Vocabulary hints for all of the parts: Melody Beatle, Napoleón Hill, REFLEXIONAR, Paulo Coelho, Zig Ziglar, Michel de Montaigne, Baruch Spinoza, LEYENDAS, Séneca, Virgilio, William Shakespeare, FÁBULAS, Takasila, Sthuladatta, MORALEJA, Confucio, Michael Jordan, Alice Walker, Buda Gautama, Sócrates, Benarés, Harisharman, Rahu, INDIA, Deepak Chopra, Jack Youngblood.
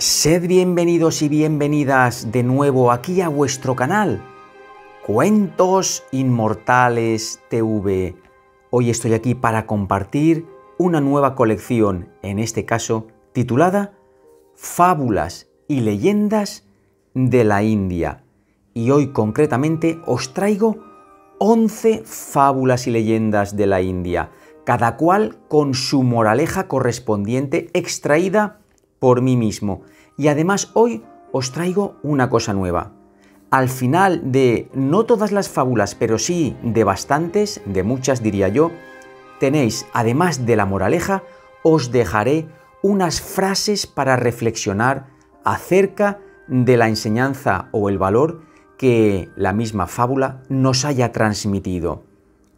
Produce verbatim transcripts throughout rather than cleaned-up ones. Sed bienvenidos y bienvenidas de nuevo aquí a vuestro canal, Cuentos Inmortales T V. Hoy estoy aquí para compartir una nueva colección, en este caso titulada Fábulas y Leyendas de la India. Y hoy concretamente os traigo once fábulas y leyendas de la India, cada cual con su moraleja correspondiente extraída por mí mismo. Y además hoy os traigo una cosa nueva. Al final de no todas las fábulas, pero sí de bastantes, de muchas diría yo, tenéis, además de la moraleja, os dejaré unas frases para reflexionar acerca de la enseñanza o el valor que la misma fábula nos haya transmitido.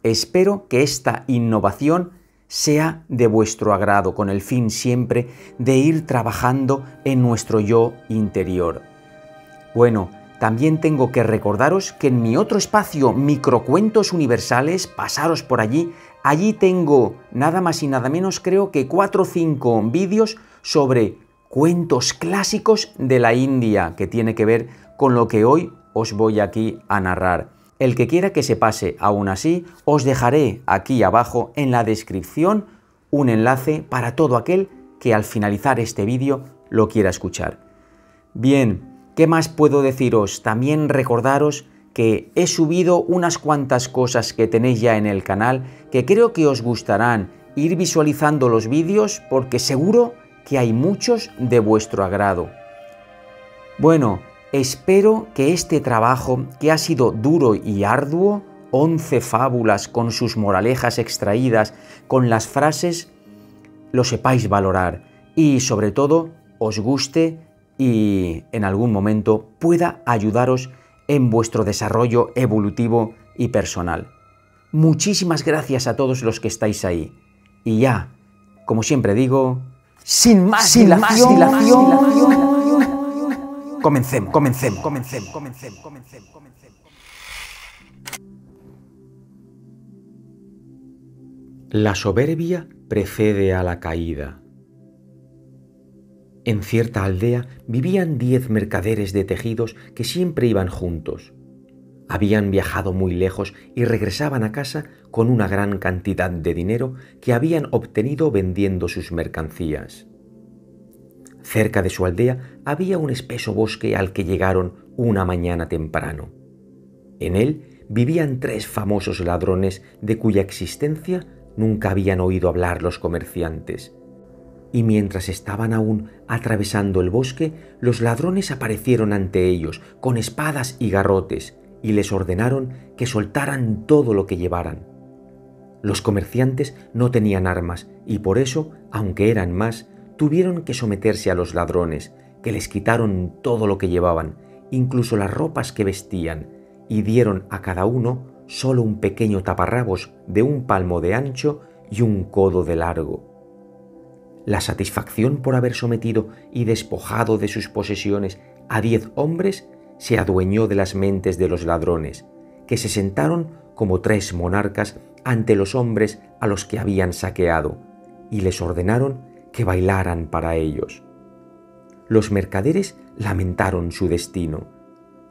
Espero que esta innovación sea de vuestro agrado, con el fin siempre de ir trabajando en nuestro yo interior. Bueno, también tengo que recordaros que en mi otro espacio, Microcuentos Universales, pasaros por allí, allí tengo nada más y nada menos creo que cuatro o cinco vídeos sobre cuentos clásicos de la India, que tiene que ver con lo que hoy os voy aquí a narrar. El que quiera que se pase, aún así, os dejaré aquí abajo en la descripción un enlace para todo aquel que al finalizar este vídeo lo quiera escuchar. Bien, ¿qué más puedo deciros? También recordaros que he subido unas cuantas cosas que tenéis ya en el canal que creo que os gustarán. Ir visualizando los vídeos porque seguro que hay muchos de vuestro agrado. Bueno, espero que este trabajo, que ha sido duro y arduo, once fábulas con sus moralejas extraídas, con las frases, lo sepáis valorar y, sobre todo, os guste y en algún momento pueda ayudaros en vuestro desarrollo evolutivo y personal. Muchísimas gracias a todos los que estáis ahí. Y ya, como siempre digo, sin más, sin dilación, más dilación, más dilación, dilación. Comencemos, comencemos, comencemos, comencemos, comencemos, comencemos. La soberbia precede a la caída. En cierta aldea vivían diez mercaderes de tejidos que siempre iban juntos. Habían viajado muy lejos y regresaban a casa con una gran cantidad de dinero que habían obtenido vendiendo sus mercancías. Cerca de su aldea había un espeso bosque al que llegaron una mañana temprano. En él vivían tres famosos ladrones de cuya existencia nunca habían oído hablar los comerciantes. Y mientras estaban aún atravesando el bosque, los ladrones aparecieron ante ellos con espadas y garrotes y les ordenaron que soltaran todo lo que llevaran. Los comerciantes no tenían armas y por eso, aunque eran más, tuvieron que someterse a los ladrones, que les quitaron todo lo que llevaban, incluso las ropas que vestían, y dieron a cada uno solo un pequeño taparrabos de un palmo de ancho y un codo de largo. La satisfacción por haber sometido y despojado de sus posesiones a diez hombres se adueñó de las mentes de los ladrones, que se sentaron como tres monarcas ante los hombres a los que habían saqueado, y les ordenaron que bailaran para ellos. Los mercaderes lamentaron su destino.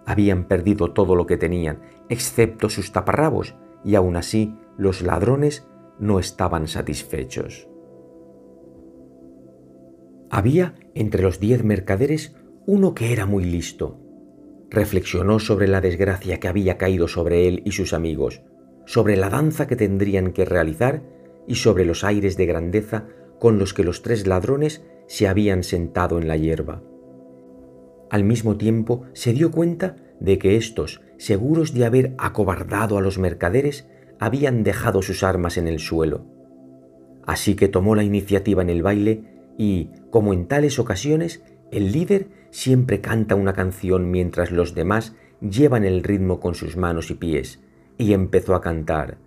Habían perdido todo lo que tenían, excepto sus taparrabos, y aún así los ladrones no estaban satisfechos. Había entre los diez mercaderes uno que era muy listo. Reflexionó sobre la desgracia que había caído sobre él y sus amigos, sobre la danza que tendrían que realizar y sobre los aires de grandeza con los que los tres ladrones se habían sentado en la hierba. Al mismo tiempo se dio cuenta de que estos, seguros de haber acobardado a los mercaderes, habían dejado sus armas en el suelo. Así que tomó la iniciativa en el baile y, como en tales ocasiones, el líder siempre canta una canción mientras los demás llevan el ritmo con sus manos y pies, y empezó a cantar: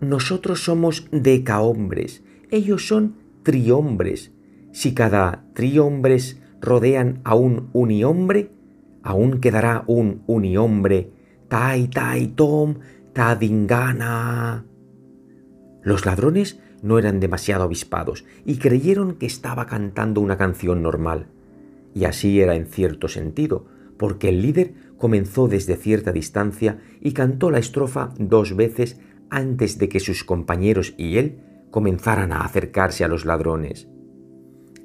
«Nosotros somos decahombres, ellos son trihombres. Si cada trihombres rodean a un unihombre, aún quedará un unihombre. Tai, tai, tom, ta dingana». Los ladrones no eran demasiado avispados y creyeron que estaba cantando una canción normal. Y así era en cierto sentido, porque el líder comenzó desde cierta distancia y cantó la estrofa dos veces antes de que sus compañeros y él comenzaran a acercarse a los ladrones.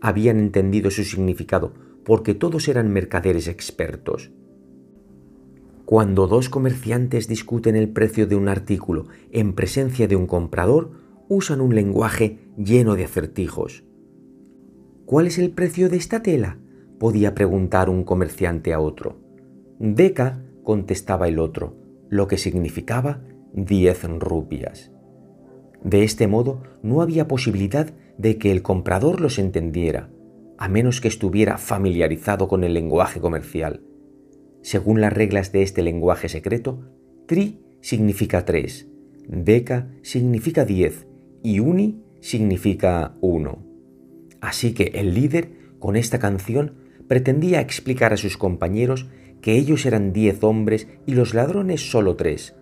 Habían entendido su significado, porque todos eran mercaderes expertos. Cuando dos comerciantes discuten el precio de un artículo en presencia de un comprador, usan un lenguaje lleno de acertijos. «¿Cuál es el precio de esta tela?», podía preguntar un comerciante a otro. «Deca», contestaba el otro, lo que significaba diez rupias. De este modo, no había posibilidad de que el comprador los entendiera, a menos que estuviera familiarizado con el lenguaje comercial. Según las reglas de este lenguaje secreto, tri significa tres, deca significa diez y uni significa uno. Así que el líder, con esta canción, pretendía explicar a sus compañeros que ellos eran diez hombres y los ladrones solo tres,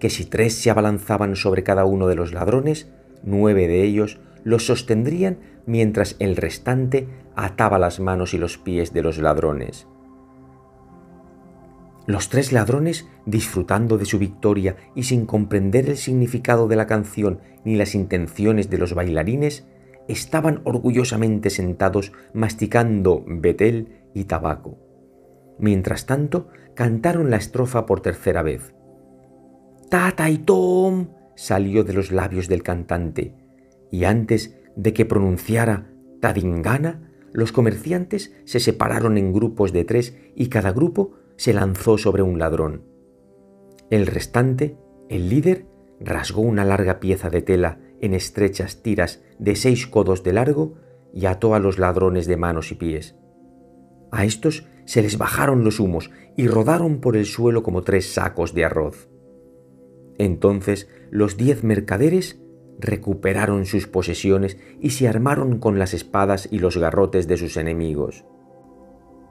que si tres se abalanzaban sobre cada uno de los ladrones, nueve de ellos los sostendrían mientras el restante ataba las manos y los pies de los ladrones. Los tres ladrones, disfrutando de su victoria y sin comprender el significado de la canción ni las intenciones de los bailarines, estaban orgullosamente sentados masticando betel y tabaco. Mientras tanto, cantaron la estrofa por tercera vez. «Tata y Tom» salió de los labios del cantante, y antes de que pronunciara «Tadingana», los comerciantes se separaron en grupos de tres y cada grupo se lanzó sobre un ladrón. El restante, el líder, rasgó una larga pieza de tela en estrechas tiras de seis codos de largo y ató a los ladrones de manos y pies. A estos se les bajaron los humos y rodaron por el suelo como tres sacos de arroz. Entonces los diez mercaderes recuperaron sus posesiones y se armaron con las espadas y los garrotes de sus enemigos.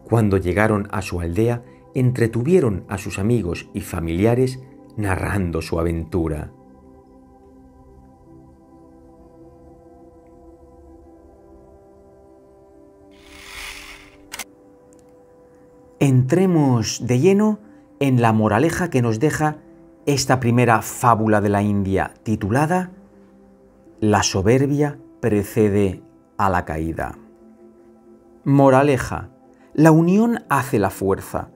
Cuando llegaron a su aldea, entretuvieron a sus amigos y familiares narrando su aventura. Entremos de lleno en la moraleja que nos deja esta primera fábula de la India, titulada La soberbia precede a la caída. Moraleja: la unión hace la fuerza.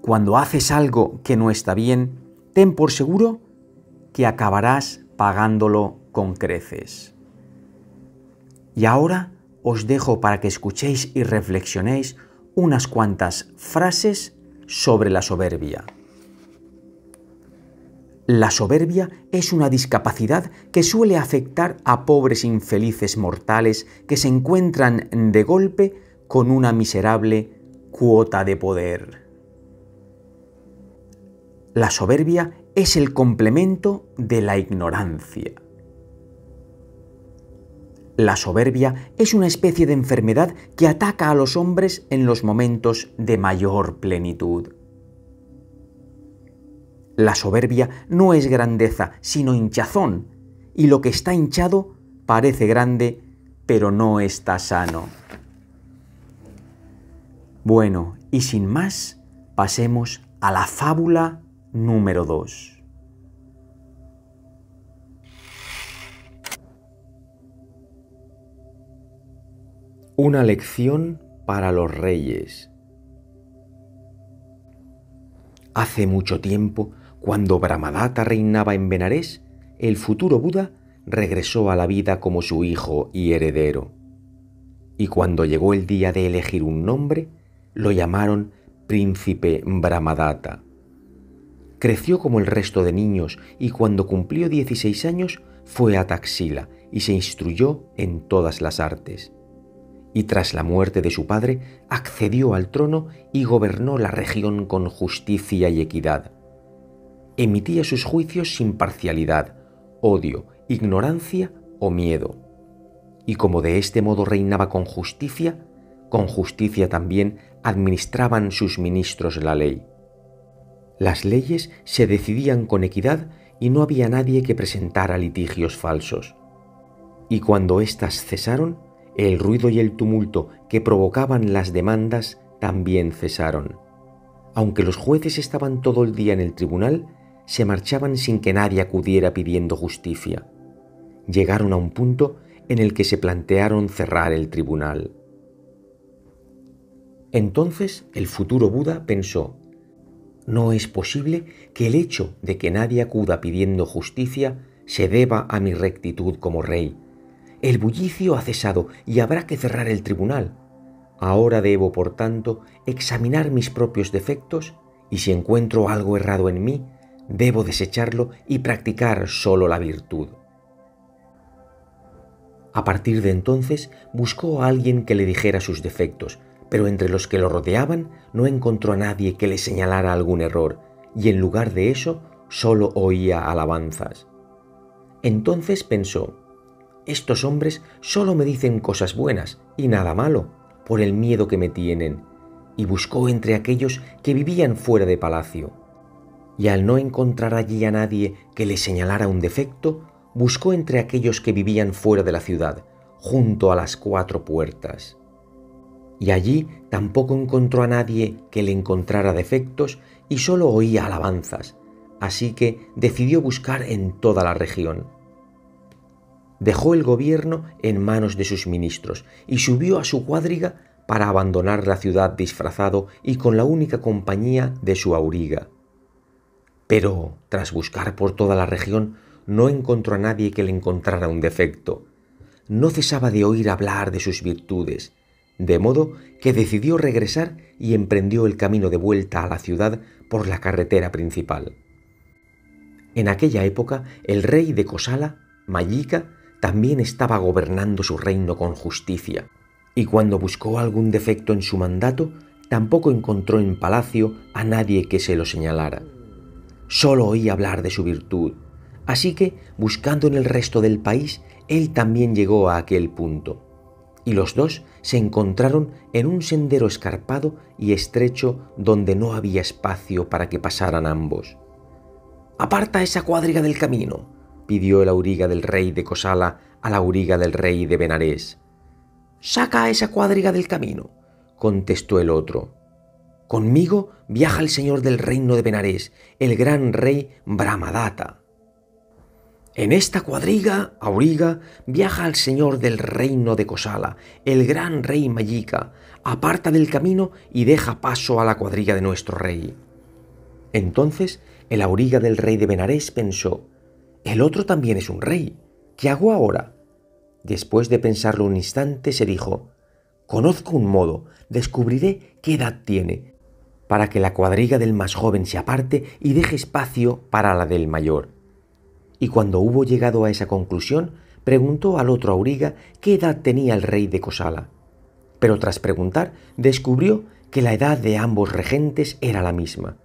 Cuando haces algo que no está bien, ten por seguro que acabarás pagándolo con creces. Y ahora os dejo para que escuchéis y reflexionéis unas cuantas frases sobre la soberbia. La soberbia es una discapacidad que suele afectar a pobres infelices mortales que se encuentran de golpe con una miserable cuota de poder. La soberbia es el complemento de la ignorancia. La soberbia es una especie de enfermedad que ataca a los hombres en los momentos de mayor plenitud. La soberbia no es grandeza, sino hinchazón, y lo que está hinchado parece grande, pero no está sano. Bueno, y sin más, pasemos a la fábula número dos. Una lección para los reyes. Hace mucho tiempo, cuando Brahmadatta reinaba en Benarés, el futuro Buda regresó a la vida como su hijo y heredero. Y cuando llegó el día de elegir un nombre, lo llamaron Príncipe Brahmadatta. Creció como el resto de niños y cuando cumplió dieciséis años fue a Taxila y se instruyó en todas las artes. Y tras la muerte de su padre, accedió al trono y gobernó la región con justicia y equidad. Emitía sus juicios sin parcialidad, odio, ignorancia o miedo. Y como de este modo reinaba con justicia, con justicia también administraban sus ministros la ley. Las leyes se decidían con equidad y no había nadie que presentara litigios falsos. Y cuando éstas cesaron, El ruido y el tumulto que provocaban las demandas también cesaron. Aunque los jueces estaban todo el día en el tribunal, se marchaban sin que nadie acudiera pidiendo justicia. Llegaron a un punto en el que se plantearon cerrar el tribunal. Entonces el futuro Buda pensó: no es posible que el hecho de que nadie acuda pidiendo justicia se deba a mi rectitud como rey. El bullicio ha cesado y habrá que cerrar el tribunal. Ahora debo, por tanto, examinar mis propios defectos, y si encuentro algo errado en mí, debo desecharlo y practicar solo la virtud. A partir de entonces buscó a alguien que le dijera sus defectos, pero entre los que lo rodeaban no encontró a nadie que le señalara algún error, y en lugar de eso solo oía alabanzas. Entonces pensó: estos hombres solo me dicen cosas buenas y nada malo, por el miedo que me tienen, y buscó entre aquellos que vivían fuera de palacio. Y al no encontrar allí a nadie que le señalara un defecto, buscó entre aquellos que vivían fuera de la ciudad, junto a las cuatro puertas. Y allí tampoco encontró a nadie que le encontrara defectos y solo oía alabanzas, así que decidió buscar en toda la región. Dejó el gobierno en manos de sus ministros y subió a su cuadriga para abandonar la ciudad disfrazado y con la única compañía de su auriga. Pero, tras buscar por toda la región, no encontró a nadie que le encontrara un defecto. No cesaba de oír hablar de sus virtudes, de modo que decidió regresar y emprendió el camino de vuelta a la ciudad por la carretera principal. En aquella época, el rey de Kosala, Mayika, también estaba gobernando su reino con justicia, y cuando buscó algún defecto en su mandato, tampoco encontró en palacio a nadie que se lo señalara. Solo oía hablar de su virtud, así que, buscando en el resto del país, él también llegó a aquel punto, y los dos se encontraron en un sendero escarpado y estrecho donde no había espacio para que pasaran ambos. «Aparta esa cuadriga del camino», pidió el auriga del rey de Kosala a la auriga del rey de Benarés. «Saca a esa cuadriga del camino», contestó el otro. «Conmigo viaja el señor del reino de Benarés, el gran rey Brahmadatta». «En esta cuadriga, auriga, viaja el señor del reino de Kosala, el gran rey Mayika. Aparta del camino y deja paso a la cuadriga de nuestro rey». Entonces el auriga del rey de Benarés pensó: «El otro también es un rey. ¿Qué hago ahora?». Después de pensarlo un instante se dijo: «Conozco un modo, descubriré qué edad tiene, para que la cuadriga del más joven se aparte y deje espacio para la del mayor». Y cuando hubo llegado a esa conclusión, preguntó al otro auriga qué edad tenía el rey de Kosala. Pero tras preguntar, descubrió que la edad de ambos regentes era la misma.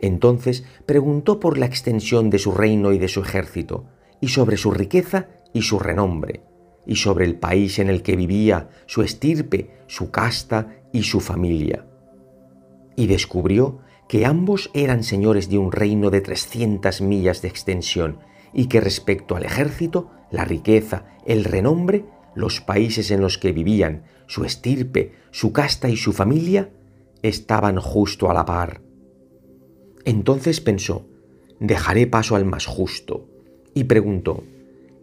Entonces preguntó por la extensión de su reino y de su ejército, y sobre su riqueza y su renombre, y sobre el país en el que vivía, su estirpe, su casta y su familia. Y descubrió que ambos eran señores de un reino de trescientas millas de extensión, y que respecto al ejército, la riqueza, el renombre, los países en los que vivían, su estirpe, su casta y su familia, estaban justo a la par. Entonces pensó: «Dejaré paso al más justo», y preguntó: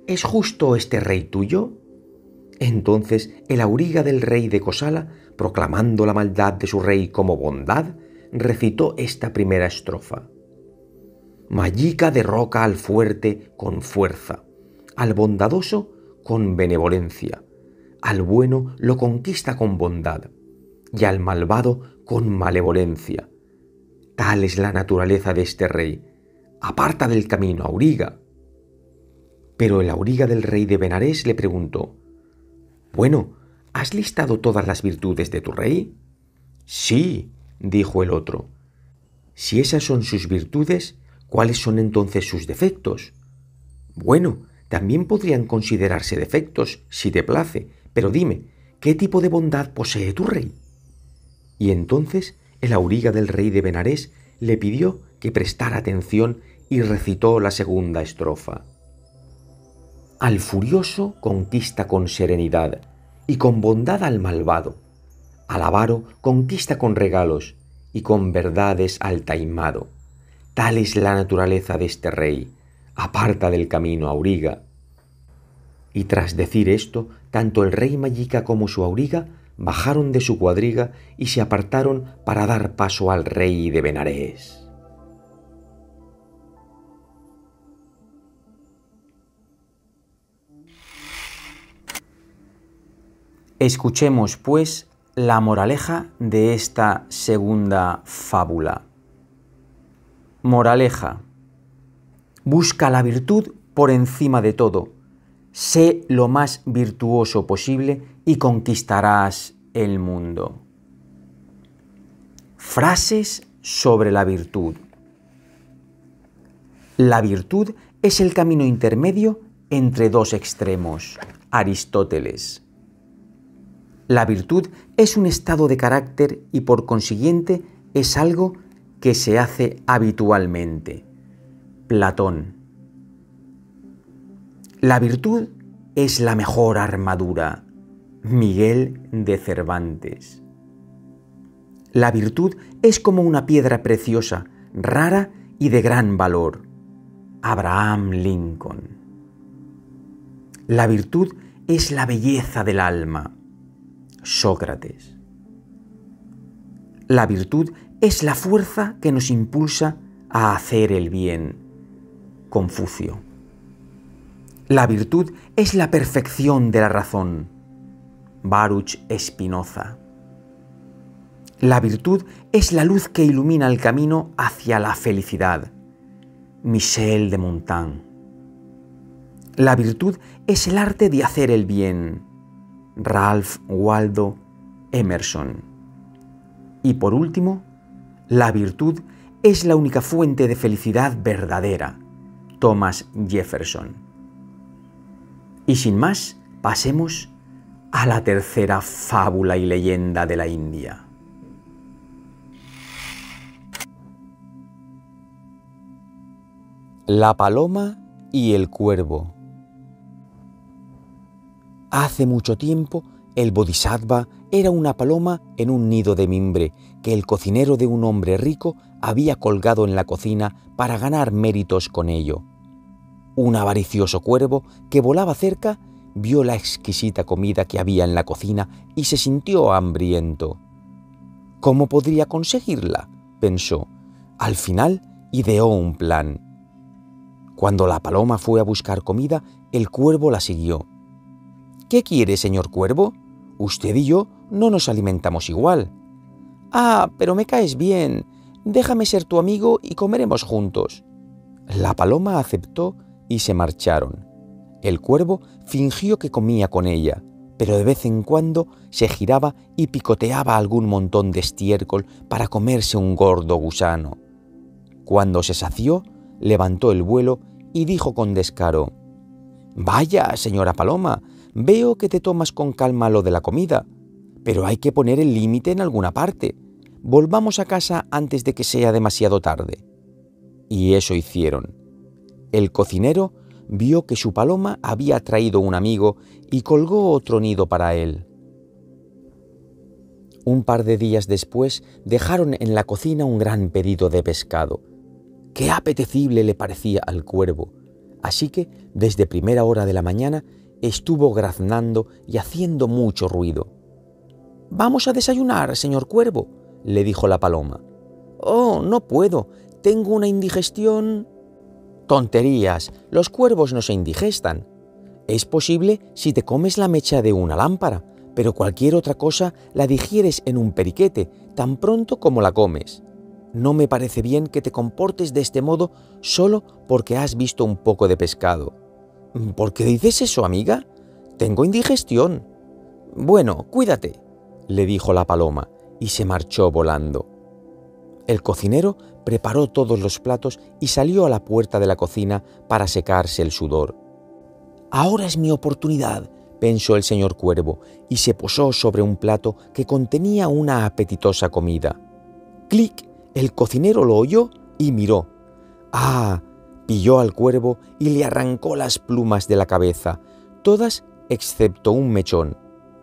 «¿Es justo este rey tuyo?». Entonces el auriga del rey de Kosala, proclamando la maldad de su rey como bondad, recitó esta primera estrofa: «Mayika derroca al fuerte con fuerza, al bondadoso con benevolencia, al bueno lo conquista con bondad, y al malvado con malevolencia. Tal es la naturaleza de este rey. Aparta del camino, auriga». Pero el auriga del rey de Benarés le preguntó: «Bueno, ¿has listado todas las virtudes de tu rey?». «Sí», dijo el otro. «Si esas son sus virtudes, ¿cuáles son entonces sus defectos?». «Bueno, también podrían considerarse defectos, si te place, pero dime, ¿qué tipo de bondad posee tu rey?». Y entonces el auriga del rey de Benarés le pidió que prestara atención y recitó la segunda estrofa: «Al furioso conquista con serenidad, y con bondad al malvado. Al avaro conquista con regalos y con verdades al taimado. Tal es la naturaleza de este rey. Aparta del camino a Auriga. Y tras decir esto, tanto el rey Mayika como su Auriga bajaron de su cuadriga y se apartaron para dar paso al rey de Benarés. Escuchemos, pues, la moraleja de esta segunda fábula. Moraleja. Busca la virtud por encima de todo. Sé lo más virtuoso posible y conquistarás el mundo. Frases sobre la virtud. La virtud es el camino intermedio entre dos extremos. Aristóteles. La virtud es un estado de carácter y por consiguiente es algo que se hace habitualmente. Platón. La virtud es la mejor armadura. Miguel de Cervantes. La virtud es como una piedra preciosa, rara y de gran valor. Abraham Lincoln. La virtud es la belleza del alma. Sócrates. La virtud es la fuerza que nos impulsa a hacer el bien. Confucio. La virtud es la perfección de la razón. Baruch Spinoza. La virtud es la luz que ilumina el camino hacia la felicidad. Michel de Montaigne. La virtud es el arte de hacer el bien. Ralph Waldo Emerson. Y por último, la virtud es la única fuente de felicidad verdadera. Thomas Jefferson. Y sin más, pasemos a la tercera fábula y leyenda de la India. La paloma y el cuervo. Hace mucho tiempo, el Bodhisattva era una paloma en un nido de mimbre que el cocinero de un hombre rico había colgado en la cocina para ganar méritos con ello. Un avaricioso cuervo que volaba cerca vio la exquisita comida que había en la cocina y se sintió hambriento. ¿Cómo podría conseguirla?, pensó. Al final ideó un plan. Cuando la paloma fue a buscar comida, el cuervo la siguió. —¿Qué quiere, señor cuervo? Usted y yo no nos alimentamos igual. —Ah, pero me caes bien. Déjame ser tu amigo y comeremos juntos. La paloma aceptó y se marcharon. El cuervo fingió que comía con ella, pero de vez en cuando se giraba y picoteaba algún montón de estiércol para comerse un gordo gusano. Cuando se sació, levantó el vuelo y dijo con descaro: —Vaya, señora paloma, veo que te tomas con calma lo de la comida, pero hay que poner el límite en alguna parte. Volvamos a casa antes de que sea demasiado tarde. Y eso hicieron. El cocinero vio que su paloma había traído un amigo y colgó otro nido para él. Un par de días después dejaron en la cocina un gran pedido de pescado. ¡Qué apetecible le parecía al cuervo! Así que, desde primera hora de la mañana, estuvo graznando y haciendo mucho ruido. —Vamos a desayunar, señor cuervo —le dijo la paloma. —Oh, no puedo. Tengo una indigestión. —Tonterías. Los cuervos no se indigestan. Es posible si te comes la mecha de una lámpara, pero cualquier otra cosa la digieres en un periquete, tan pronto como la comes. No me parece bien que te comportes de este modo solo porque has visto un poco de pescado. —¿Por qué dices eso, amiga? Tengo indigestión. —Bueno, cuídate —le dijo la paloma, y se marchó volando. El cocinero preparó todos los platos y salió a la puerta de la cocina para secarse el sudor. —Ahora es mi oportunidad —pensó el señor cuervo, y se posó sobre un plato que contenía una apetitosa comida. ¡Clic! El cocinero lo oyó y miró. ¡Ah! Pilló al cuervo y le arrancó las plumas de la cabeza, todas excepto un mechón.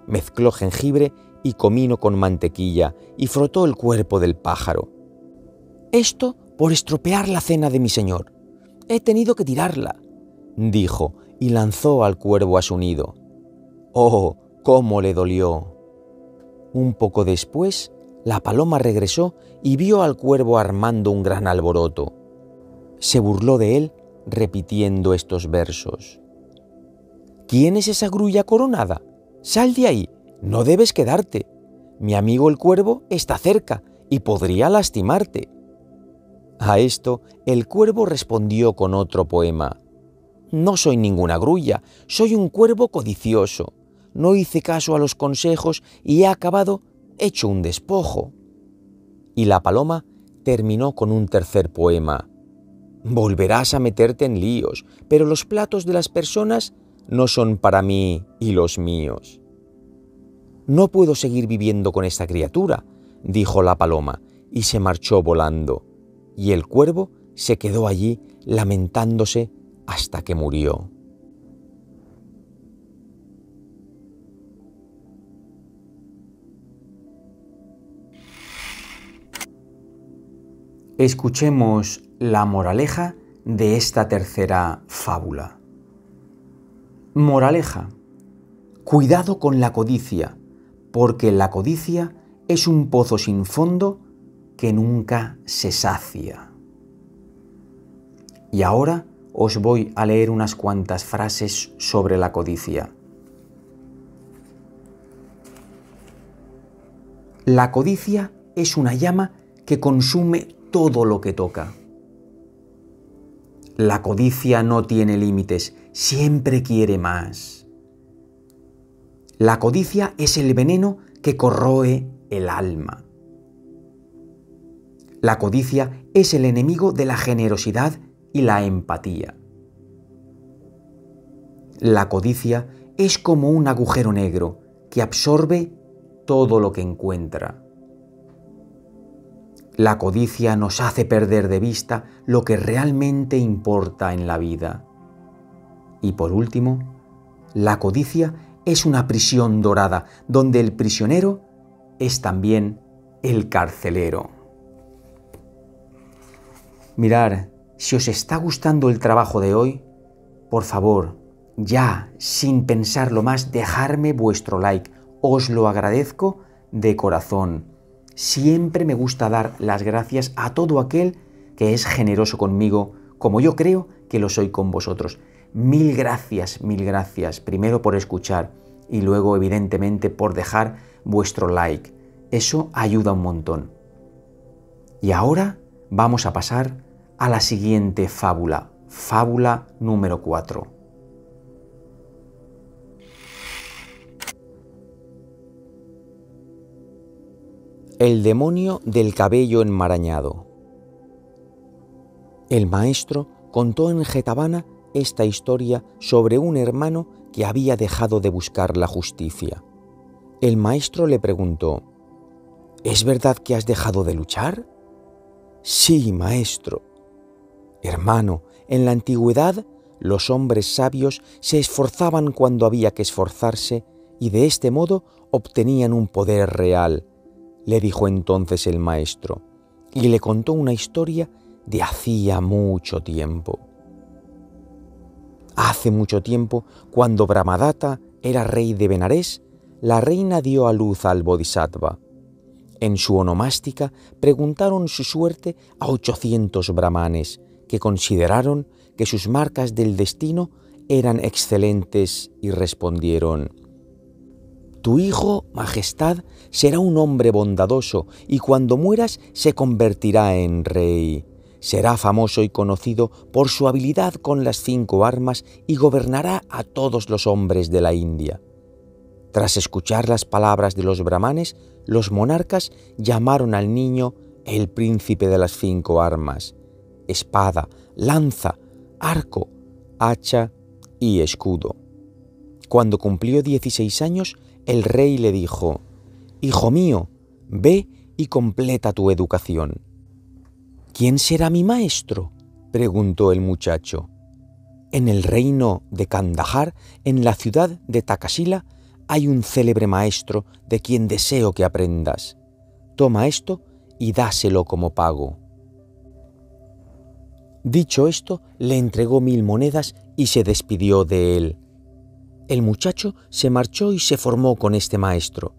mezcló jengibre y comino con mantequilla y frotó el cuerpo del pájaro. «Esto por estropear la cena de mi señor. He tenido que tirarla», dijo, y lanzó al cuervo a su nido. ¡Oh, cómo le dolió! Un poco después, la paloma regresó y vio al cuervo armando un gran alboroto. Se burló de él repitiendo estos versos. «¿Quién es esa grulla coronada? Sal de ahí, no debes quedarte. Mi amigo el cuervo está cerca y podría lastimarte». A esto el cuervo respondió con otro poema. «No soy ninguna grulla, soy un cuervo codicioso. No hice caso a los consejos y he acabado hecho un despojo». Y la paloma terminó con un tercer poema. «Volverás a meterte en líos, pero los platos de las personas no son para mí y los míos». «No puedo seguir viviendo con esta criatura», dijo la paloma, y se marchó volando. Y el cuervo se quedó allí lamentándose hasta que murió. Escuchemos la moraleja de esta tercera fábula. Moraleja: cuidado con la codicia, porque la codicia es un pozo sin fondo que nunca se sacia. Y ahora os voy a leer unas cuantas frases sobre la codicia. La codicia es una llama que consume todo lo que toca. La codicia no tiene límites, siempre quiere más. La codicia es el veneno que corroe el alma. La codicia es el enemigo de la generosidad y la empatía. La codicia es como un agujero negro que absorbe todo lo que encuentra. La codicia nos hace perder de vista lo que realmente importa en la vida. Y por último, la codicia es una prisión dorada donde el prisionero es también el carcelero. Mirad, si os está gustando el trabajo de hoy, por favor, ya, sin pensarlo más, dejadme vuestro like. Os lo agradezco de corazón. Siempre me gusta dar las gracias a todo aquel que es generoso conmigo, como yo creo que lo soy con vosotros. Mil gracias, mil gracias. Primero por escuchar y luego, evidentemente, por dejar vuestro like. Eso ayuda un montón. Y ahora vamos a pasar a la siguiente fábula, fábula número cuatro. El demonio del cabello enmarañado. El maestro contó en Jetavana esta historia sobre un hermano que había dejado de buscar la justicia. El maestro le preguntó: «¿Es verdad que has dejado de luchar?». «Sí, maestro». «Hermano, en la antigüedad los hombres sabios se esforzaban cuando había que esforzarse y de este modo obtenían un poder real», le dijo entonces el maestro, y le contó una historia de hacía mucho tiempo. Hace mucho tiempo, cuando Brahmadatta era rey de Benarés, la reina dio a luz al Bodhisattva. En su onomástica preguntaron su suerte a ochocientos brahmanes, que consideraron que sus marcas del destino eran excelentes y respondieron: «Tu hijo, majestad, será un hombre bondadoso y cuando mueras se convertirá en rey. Será famoso y conocido por su habilidad con las cinco armas y gobernará a todos los hombres de la India». Tras escuchar las palabras de los brahmanes, los monarcas llamaron al niño el príncipe de las cinco armas: espada, lanza, arco, hacha y escudo. Cuando cumplió dieciséis años, el rey le dijo: «Hijo mío, ve y completa tu educación». «¿Quién será mi maestro?», preguntó el muchacho. «En el reino de Kandahar, en la ciudad de Taxila, hay un célebre maestro de quien deseo que aprendas. Toma esto y dáselo como pago. Dicho esto, le entregó mil monedas y se despidió de él. El muchacho se marchó y se formó con este maestro.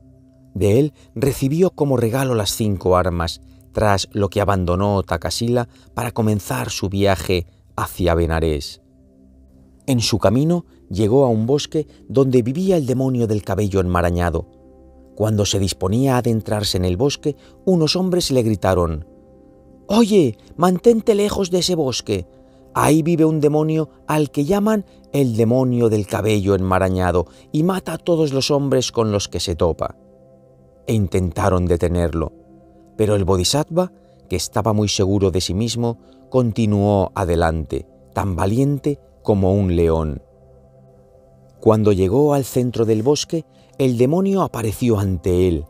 De él recibió como regalo las cinco armas, tras lo que abandonó Takasila para comenzar su viaje hacia Benarés. En su camino llegó a un bosque donde vivía el demonio del cabello enmarañado. Cuando se disponía a adentrarse en el bosque, unos hombres le gritaron: «Oye, mantente lejos de ese bosque. Ahí vive un demonio al que llaman el demonio del cabello enmarañado y mata a todos los hombres con los que se topa». E intentaron detenerlo, pero el Bodhisattva, que estaba muy seguro de sí mismo, continuó adelante, tan valiente como un león. Cuando llegó al centro del bosque, el demonio apareció ante él.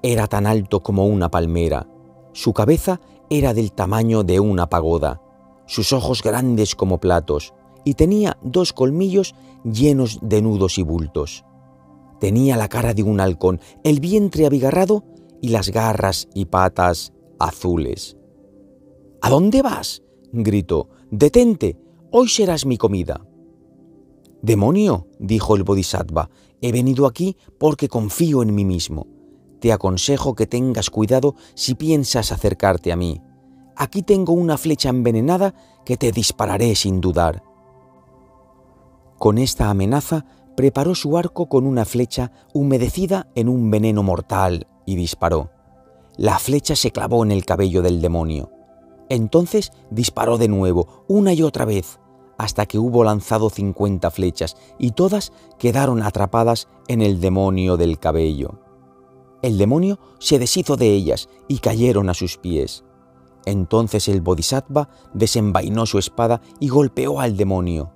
Era tan alto como una palmera. Su cabeza era del tamaño de una pagoda, sus ojos grandes como platos, y tenía dos colmillos llenos de nudos y bultos. Tenía la cara de un halcón, el vientre abigarrado y las garras y patas azules. «¿A dónde vas?», gritó. «Detente, hoy serás mi comida». «Demonio», dijo el Bodhisattva, «he venido aquí porque confío en mí mismo. Te aconsejo que tengas cuidado si piensas acercarte a mí. Aquí tengo una flecha envenenada que te dispararé sin dudar». Con esta amenaza preparó su arco con una flecha humedecida en un veneno mortal y disparó. La flecha se clavó en el cabello del demonio. Entonces disparó de nuevo, una y otra vez, hasta que hubo lanzado cincuenta flechas y todas quedaron atrapadas en el demonio del cabello. El demonio se deshizo de ellas y cayeron a sus pies. Entonces el Bodhisattva desenvainó su espada y golpeó al demonio.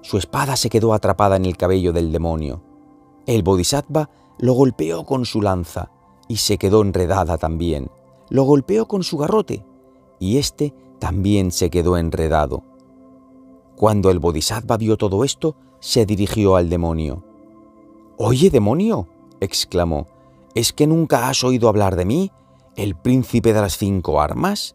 Su espada se quedó atrapada en el cabello del demonio. El Bodhisattva lo golpeó con su lanza y se quedó enredada también. Lo golpeó con su garrote y éste también se quedó enredado. Cuando el Bodhisattva vio todo esto, se dirigió al demonio. «Oye, demonio», exclamó, «¿es que nunca has oído hablar de mí, el príncipe de las cinco armas?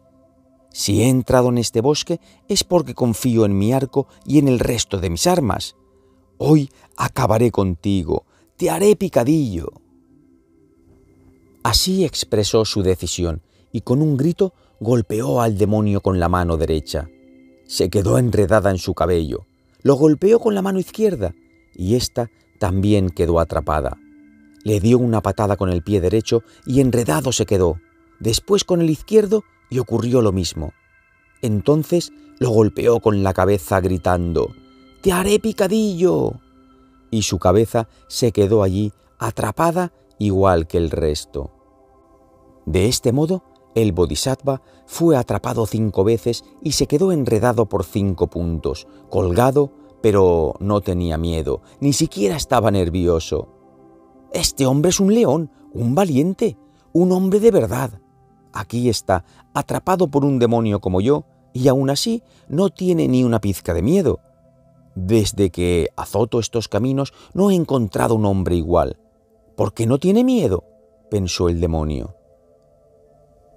Si he entrado en este bosque es porque confío en mi arco y en el resto de mis armas. Hoy acabaré contigo, te haré picadillo». Así expresó su decisión y con un grito golpeó al demonio con la mano derecha. Se quedó enredada en su cabello. Lo golpeó con la mano izquierda y ésta también quedó atrapada. Le dio una patada con el pie derecho y enredado se quedó. Después con el izquierdo y ocurrió lo mismo. Entonces lo golpeó con la cabeza gritando: «¡Te haré picadillo!». Y su cabeza se quedó allí atrapada igual que el resto. De este modo, el Bodhisattva fue atrapado cinco veces y se quedó enredado por cinco puntos, colgado, pero no tenía miedo, ni siquiera estaba nervioso. «Este hombre es un león, un valiente, un hombre de verdad. Aquí está, atrapado por un demonio como yo, y aún así no tiene ni una pizca de miedo. Desde que azoto estos caminos no he encontrado un hombre igual. ¿Por qué no tiene miedo?», pensó el demonio.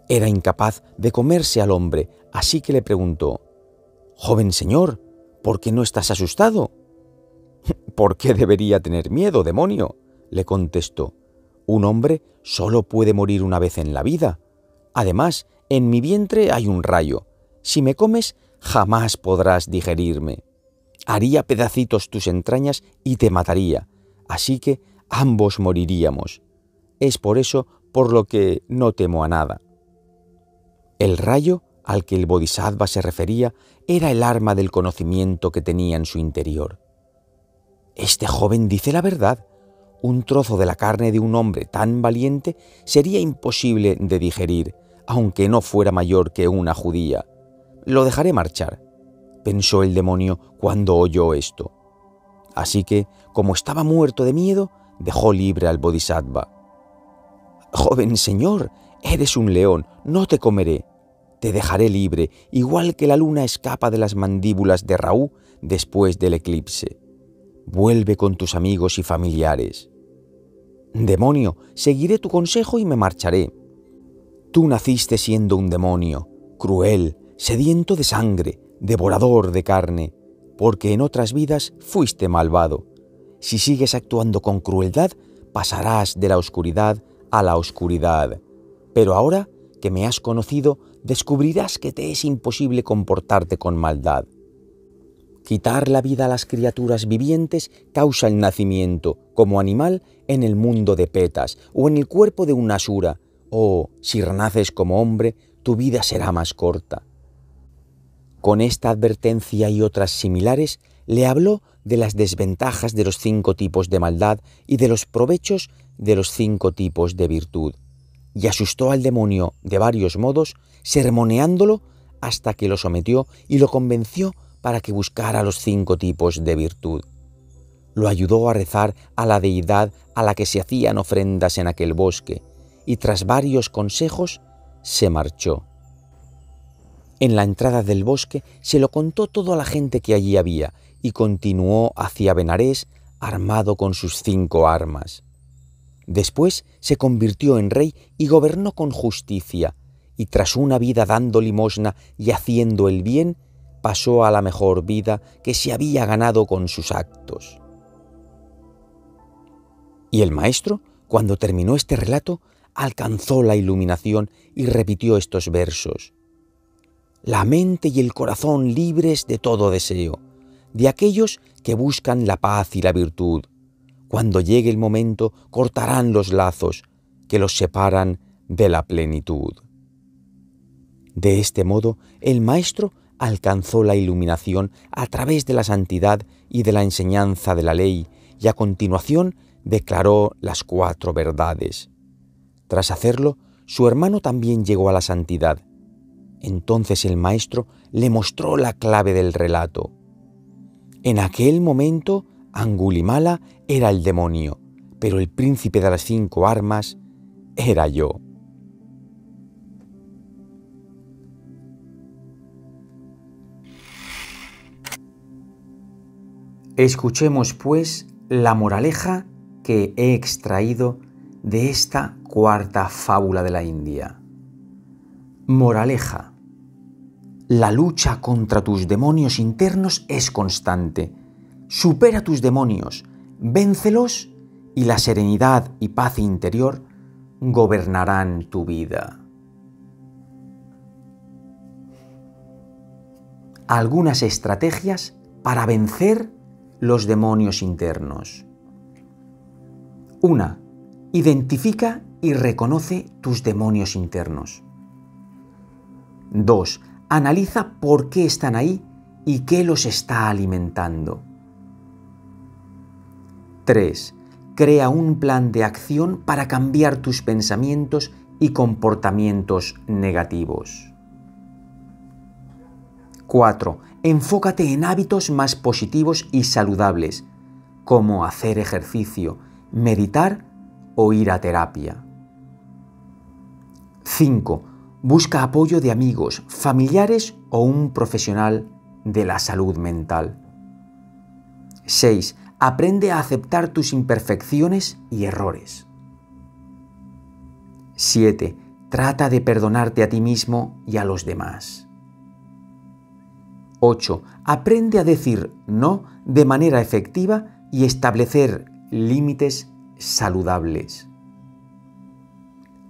Era incapaz de comerse al hombre, así que le preguntó: «Joven señor, ¿por qué no estás asustado?». «¿Por qué debería tener miedo, demonio?», le contestó. «Un hombre solo puede morir una vez en la vida. Además, en mi vientre hay un rayo. Si me comes, jamás podrás digerirme. Haría pedacitos tus entrañas y te mataría, así que ambos moriríamos. Es por eso por lo que no temo a nada». El rayo al que el Bodhisattva se refería era el arma del conocimiento que tenía en su interior. «Este joven dice la verdad. Un trozo de la carne de un hombre tan valiente sería imposible de digerir, aunque no fuera mayor que una judía. Lo dejaré marchar», pensó el demonio cuando oyó esto. Así que, como estaba muerto de miedo, dejó libre al Bodhisattva. «Joven señor, eres un león, no te comeré. Te dejaré libre, igual que la luna escapa de las mandíbulas de Rahu después del eclipse. Vuelve con tus amigos y familiares. «Demonio, seguiré tu consejo y me marcharé. Tú naciste siendo un demonio, cruel, sediento de sangre, devorador de carne, porque en otras vidas fuiste malvado. Si sigues actuando con crueldad, pasarás de la oscuridad a la oscuridad. Pero ahora que me has conocido, descubrirás que te es imposible comportarte con maldad. Quitar la vida a las criaturas vivientes causa el nacimiento, como animal, en el mundo de Petas, o en el cuerpo de un asura, o, si renaces como hombre, tu vida será más corta». Con esta advertencia y otras similares, le habló de las desventajas de los cinco tipos de maldad y de los provechos de los cinco tipos de virtud, y asustó al demonio de varios modos, sermoneándolo hasta que lo sometió y lo convenció para que buscara los cinco tipos de virtud. Lo ayudó a rezar a la deidad a la que se hacían ofrendas en aquel bosque, y tras varios consejos se marchó. En la entrada del bosque se lo contó todo a la gente que allí había, y continuó hacia Benarés armado con sus cinco armas. Después se convirtió en rey y gobernó con justicia, y tras una vida dando limosna y haciendo el bien, pasó a la mejor vida que se había ganado con sus actos. Y el maestro, cuando terminó este relato, alcanzó la iluminación y repitió estos versos: «La mente y el corazón libres de todo deseo, de aquellos que buscan la paz y la virtud. Cuando llegue el momento, cortarán los lazos que los separan de la plenitud». De este modo, el maestro alcanzó la iluminación a través de la santidad y de la enseñanza de la ley, y a continuación declaró las cuatro verdades. Tras hacerlo, su hermano también llegó a la santidad. Entonces el maestro le mostró la clave del relato. En aquel momento, Angulimala era el demonio, pero el príncipe de las cinco armas era yo. Escuchemos, pues, la moraleja que he extraído de esta cuarta fábula de la India. Moraleja: la lucha contra tus demonios internos es constante. Supera tus demonios, véncelos, y la serenidad y paz interior gobernarán tu vida. Algunas estrategias para vencer los demonios internos. Una. Identifica y reconoce tus demonios internos. Dos. Analiza por qué están ahí y qué los está alimentando. Tres. Crea un plan de acción para cambiar tus pensamientos y comportamientos negativos. Cuatro. Enfócate en hábitos más positivos y saludables, como hacer ejercicio, meditar o ir a terapia. Cinco. Busca apoyo de amigos, familiares o un profesional de la salud mental. Seis. Aprende a aceptar tus imperfecciones y errores. Siete. Trata de perdonarte a ti mismo y a los demás. Ocho. Aprende a decir no de manera efectiva y establecer límites saludables.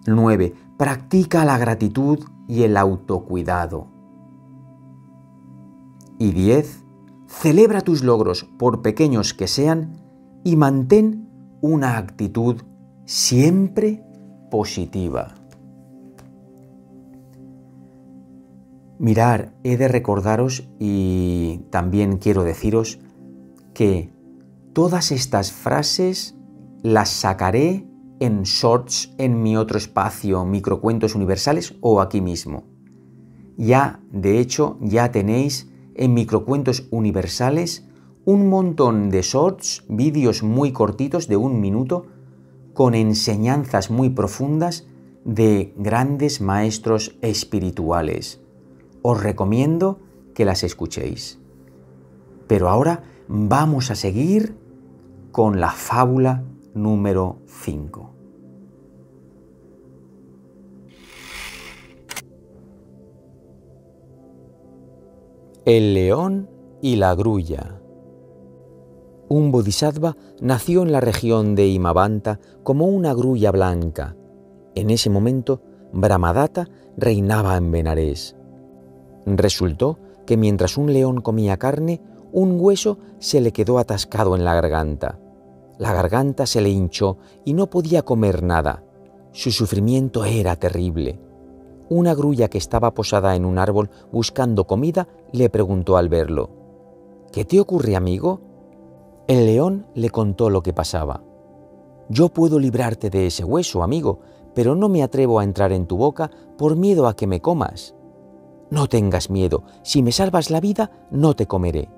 Nueve. Practica la gratitud y el autocuidado. Y diez. Celebra tus logros, por pequeños que sean, y mantén una actitud siempre positiva. Mirad, he de recordaros y también quiero deciros que todas estas frases las sacaré en shorts en mi otro espacio, Microcuentos Universales, o aquí mismo. Ya, de hecho, ya tenéis en Microcuentos Universales un montón de shorts, vídeos muy cortitos de un minuto, con enseñanzas muy profundas de grandes maestros espirituales. Os recomiendo que las escuchéis. Pero ahora vamos a seguir con la fábula número cinco. El león y la grulla. Un bodhisattva nació en la región de Imabanta como una grulla blanca. En ese momento, Brahmadatta reinaba en Benarés. Resultó que mientras un león comía carne, un hueso se le quedó atascado en la garganta. La garganta se le hinchó y no podía comer nada. Su sufrimiento era terrible. Una grulla que estaba posada en un árbol buscando comida le preguntó al verlo: «¿Qué te ocurre, amigo?». El león le contó lo que pasaba. «Yo puedo librarte de ese hueso, amigo, pero no me atrevo a entrar en tu boca por miedo a que me comas». «No tengas miedo, si me salvas la vida, no te comeré».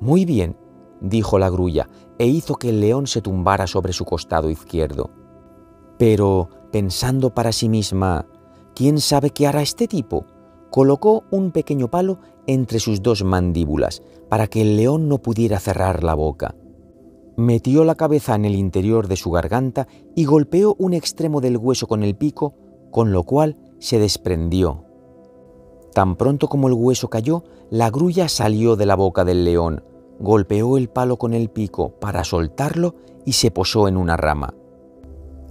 «Muy bien», dijo la grulla, e hizo que el león se tumbara sobre su costado izquierdo. Pero, pensando para sí misma, «¿Quién sabe qué hará este tipo?», colocó un pequeño palo entre sus dos mandíbulas para que el león no pudiera cerrar la boca. Metió la cabeza en el interior de su garganta y golpeó un extremo del hueso con el pico, con lo cual se desprendió. Tan pronto como el hueso cayó, la grulla salió de la boca del león, golpeó el palo con el pico para soltarlo y se posó en una rama.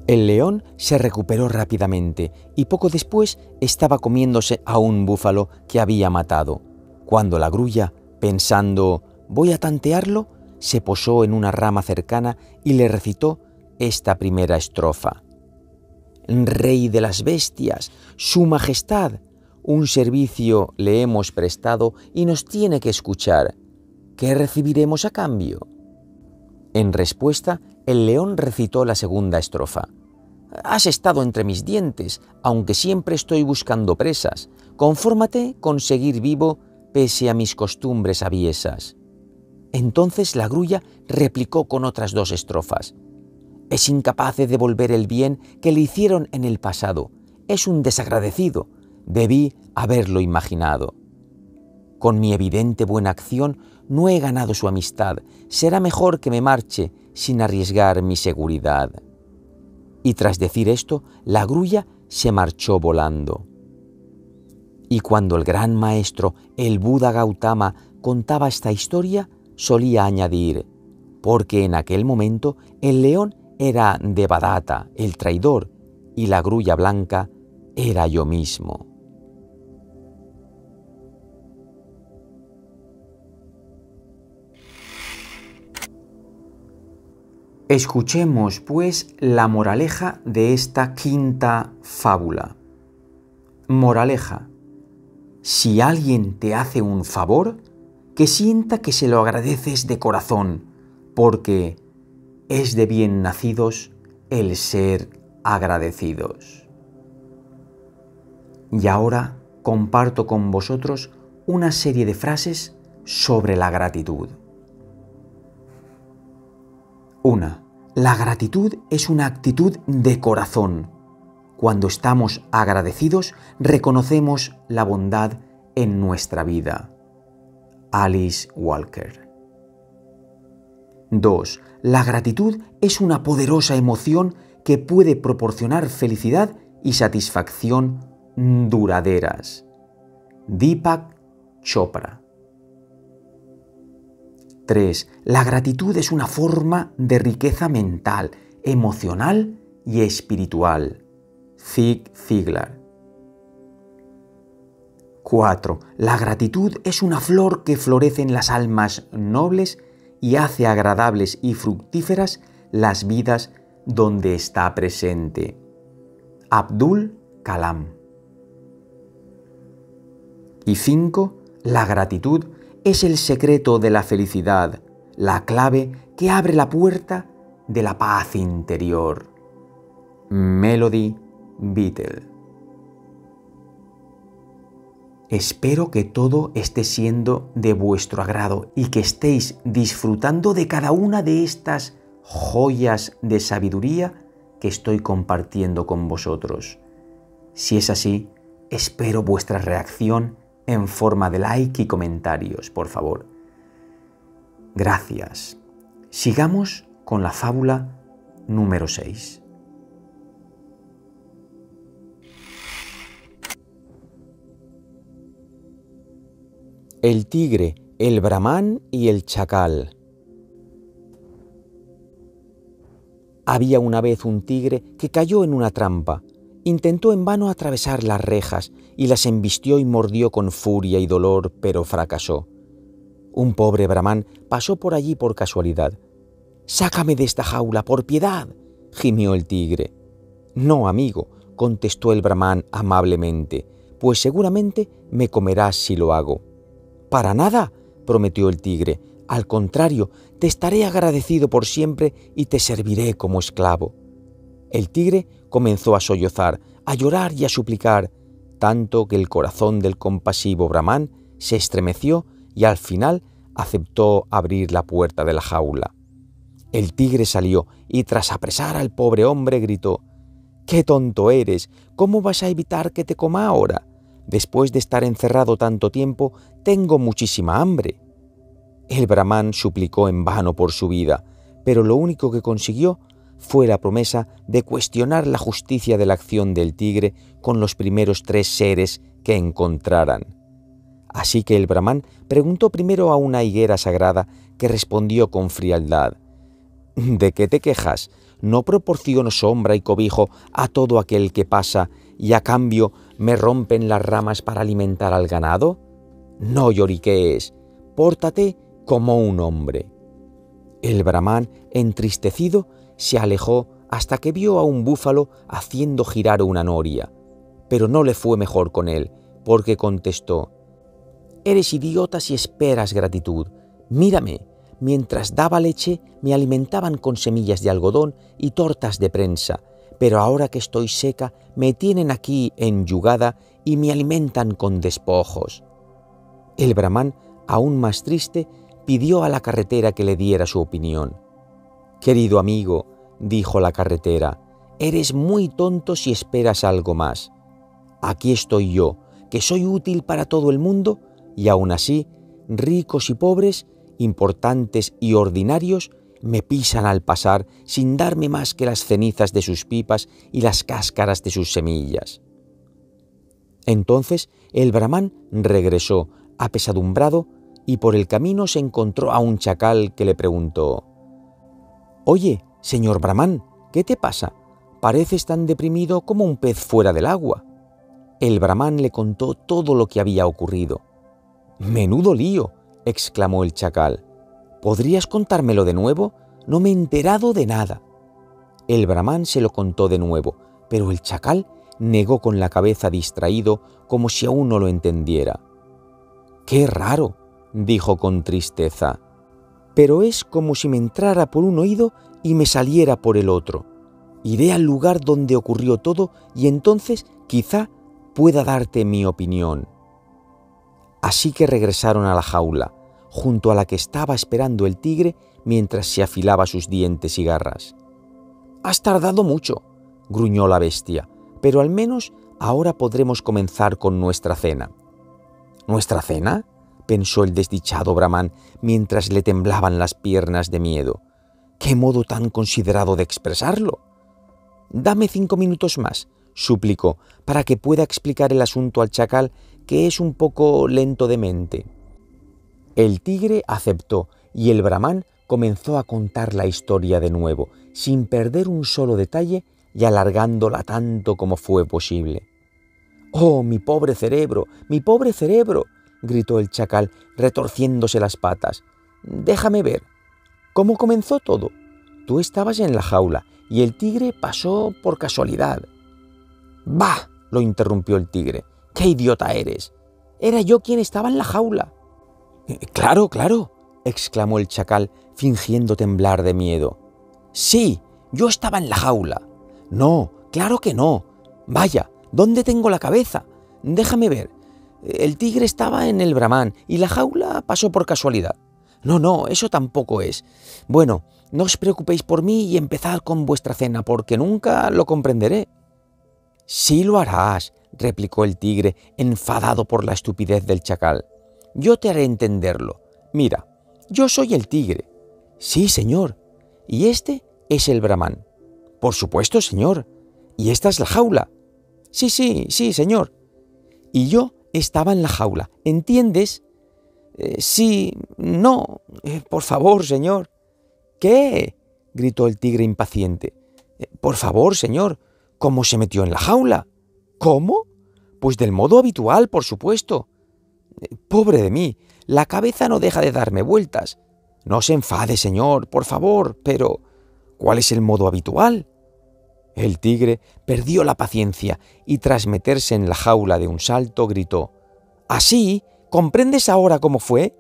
El león se recuperó rápidamente y poco después estaba comiéndose a un búfalo que había matado, cuando la grulla, pensando «voy a tantearlo», se posó en una rama cercana y le recitó esta primera estrofa: «Rey de las bestias, su majestad, un servicio le hemos prestado y nos tiene que escuchar. ¿Qué recibiremos a cambio?». En respuesta, el león recitó la segunda estrofa: «Has estado entre mis dientes, aunque siempre estoy buscando presas. Confórmate con seguir vivo, pese a mis costumbres aviesas». Entonces la grulla replicó con otras dos estrofas: «Es incapaz de devolver el bien que le hicieron en el pasado. Es un desagradecido. Debí haberlo imaginado. Con mi evidente buena acción no he ganado su amistad. Será mejor que me marche sin arriesgar mi seguridad». Y tras decir esto, la grulla se marchó volando. Y cuando el gran maestro, el Buda Gautama, contaba esta historia, solía añadir: «Porque en aquel momento el león era Devadatta, el traidor, y la grulla blanca era yo mismo». Escuchemos, pues, la moraleja de esta quinta fábula. Moraleja: si alguien te hace un favor, que sienta que se lo agradeces de corazón, porque es de bien nacidos el ser agradecidos. Y ahora comparto con vosotros una serie de frases sobre la gratitud. Una. La gratitud es una actitud de corazón. Cuando estamos agradecidos, reconocemos la bondad en nuestra vida. Alice Walker. Dos. La gratitud es una poderosa emoción que puede proporcionar felicidad y satisfacción duraderas. Deepak Chopra. Tres. La gratitud es una forma de riqueza mental, emocional y espiritual. Zig Ziglar. Cuatro. La gratitud es una flor que florece en las almas nobles y hace agradables y fructíferas las vidas donde está presente. Abdul Kalam. Y cinco. La gratitud es el secreto de la felicidad, la clave que abre la puerta de la paz interior. Melody Beatle. Espero que todo esté siendo de vuestro agrado y que estéis disfrutando de cada una de estas joyas de sabiduría que estoy compartiendo con vosotros. Si es así, espero vuestra reacción en forma de like y comentarios, por favor. Gracias. Sigamos con la fábula número seis. El tigre, el brahman y el chacal. Había una vez un tigre que cayó en una trampa. Intentó en vano atravesar las rejas y las embistió y mordió con furia y dolor, pero fracasó. Un pobre brahman pasó por allí por casualidad. «Sácame de esta jaula, por piedad», gimió el tigre. «No, amigo», contestó el brahman amablemente, «pues seguramente me comerás si lo hago». «Para nada», prometió el tigre, «al contrario, te estaré agradecido por siempre y te serviré como esclavo». El tigre comenzó a sollozar, a llorar y a suplicar, tanto que el corazón del compasivo brahman se estremeció y al final aceptó abrir la puerta de la jaula. El tigre salió y tras apresar al pobre hombre gritó, «¡Qué tonto eres! ¿Cómo vas a evitar que te coma ahora? Después de estar encerrado tanto tiempo, tengo muchísima hambre». El brahman suplicó en vano por su vida, pero lo único que consiguió fue la promesa de cuestionar la justicia de la acción del tigre con los primeros tres seres que encontraran. Así que el brahman preguntó primero a una higuera sagrada que respondió con frialdad, «¿De qué te quejas? No proporciono sombra y cobijo a todo aquel que pasa y a cambio me rompen las ramas para alimentar al ganado. No lloriquees, pórtate como un hombre». El brahman, entristecido, se alejó hasta que vio a un búfalo haciendo girar una noria, pero no le fue mejor con él, porque contestó, «Eres idiota si esperas gratitud. Mírame, mientras daba leche me alimentaban con semillas de algodón y tortas de prensa, pero ahora que estoy seca me tienen aquí enyugada y me alimentan con despojos». El brahman, aún más triste, pidió a la carretera que le diera su opinión. «Querido amigo», dijo la carretera, «eres muy tonto si esperas algo más. Aquí estoy yo, que soy útil para todo el mundo, y aún así, ricos y pobres, importantes y ordinarios, me pisan al pasar sin darme más que las cenizas de sus pipas y las cáscaras de sus semillas». Entonces el brahman regresó, apesadumbrado, y por el camino se encontró a un chacal que le preguntó, «Oye, señor brahman, ¿qué te pasa? Pareces tan deprimido como un pez fuera del agua». El brahman le contó todo lo que había ocurrido. «Menudo lío», exclamó el chacal. «¿Podrías contármelo de nuevo? No me he enterado de nada». El brahman se lo contó de nuevo, pero el chacal negó con la cabeza distraído como si aún no lo entendiera. «Qué raro», dijo con tristeza. «Pero es como si me entrara por un oído y me saliera por el otro. Iré al lugar donde ocurrió todo y entonces quizá pueda darte mi opinión». Así que regresaron a la jaula, junto a la que estaba esperando el tigre mientras se afilaba sus dientes y garras. «Has tardado mucho», gruñó la bestia, «pero al menos ahora podremos comenzar con nuestra cena». «¿Nuestra cena?», pensó el desdichado brahman mientras le temblaban las piernas de miedo. «¿Qué modo tan considerado de expresarlo?». «Dame cinco minutos más», suplicó, «para que pueda explicar el asunto al chacal, que es un poco lento de mente». El tigre aceptó y el brahman comenzó a contar la historia de nuevo, sin perder un solo detalle y alargándola tanto como fue posible. «¡Oh, mi pobre cerebro, mi pobre cerebro!», gritó el chacal retorciéndose las patas. «Déjame ver. ¿Cómo comenzó todo? Tú estabas en la jaula y el tigre pasó por casualidad». «¡Bah!», lo interrumpió el tigre. «¡Qué idiota eres! Era yo quien estaba en la jaula». «Claro, claro», exclamó el chacal fingiendo temblar de miedo. «Sí, yo estaba en la jaula». «No, claro que no. Vaya, ¿dónde tengo la cabeza? Déjame ver. El tigre estaba en el brahman y la jaula pasó por casualidad». «No, no, eso tampoco es. Bueno, no os preocupéis por mí y empezad con vuestra cena, porque nunca lo comprenderé». «Sí lo harás», replicó el tigre, enfadado por la estupidez del chacal. «Yo te haré entenderlo. Mira, yo soy el tigre». «Sí, señor». «Y este es el brahman». —Por supuesto, señor. Y esta es la jaula. —Sí, sí, sí, señor. Y yo estaba en la jaula. ¿Entiendes? Eh, sí, no. Eh, por favor, señor. —¿Qué? —gritó el tigre impaciente. Eh, —Por favor, señor. ¿Cómo se metió en la jaula? —¿Cómo? —Pues del modo habitual, por supuesto. Eh, —Pobre de mí. La cabeza no deja de darme vueltas. —No se enfade, señor, por favor, pero... ¿Cuál es el modo habitual? El tigre perdió la paciencia y tras meterse en la jaula de un salto gritó: —¿Así? ¿Comprendes ahora cómo fue?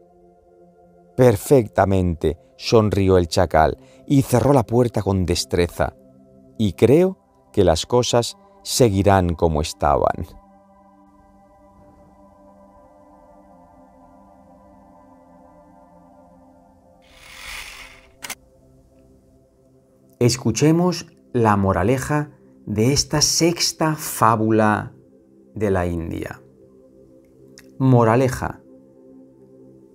—Perfectamente —sonrió el chacal y cerró la puerta con destreza—. Y creo que las cosas seguirán como estaban. Escuchemos la moraleja de esta sexta fábula de la India. Moraleja: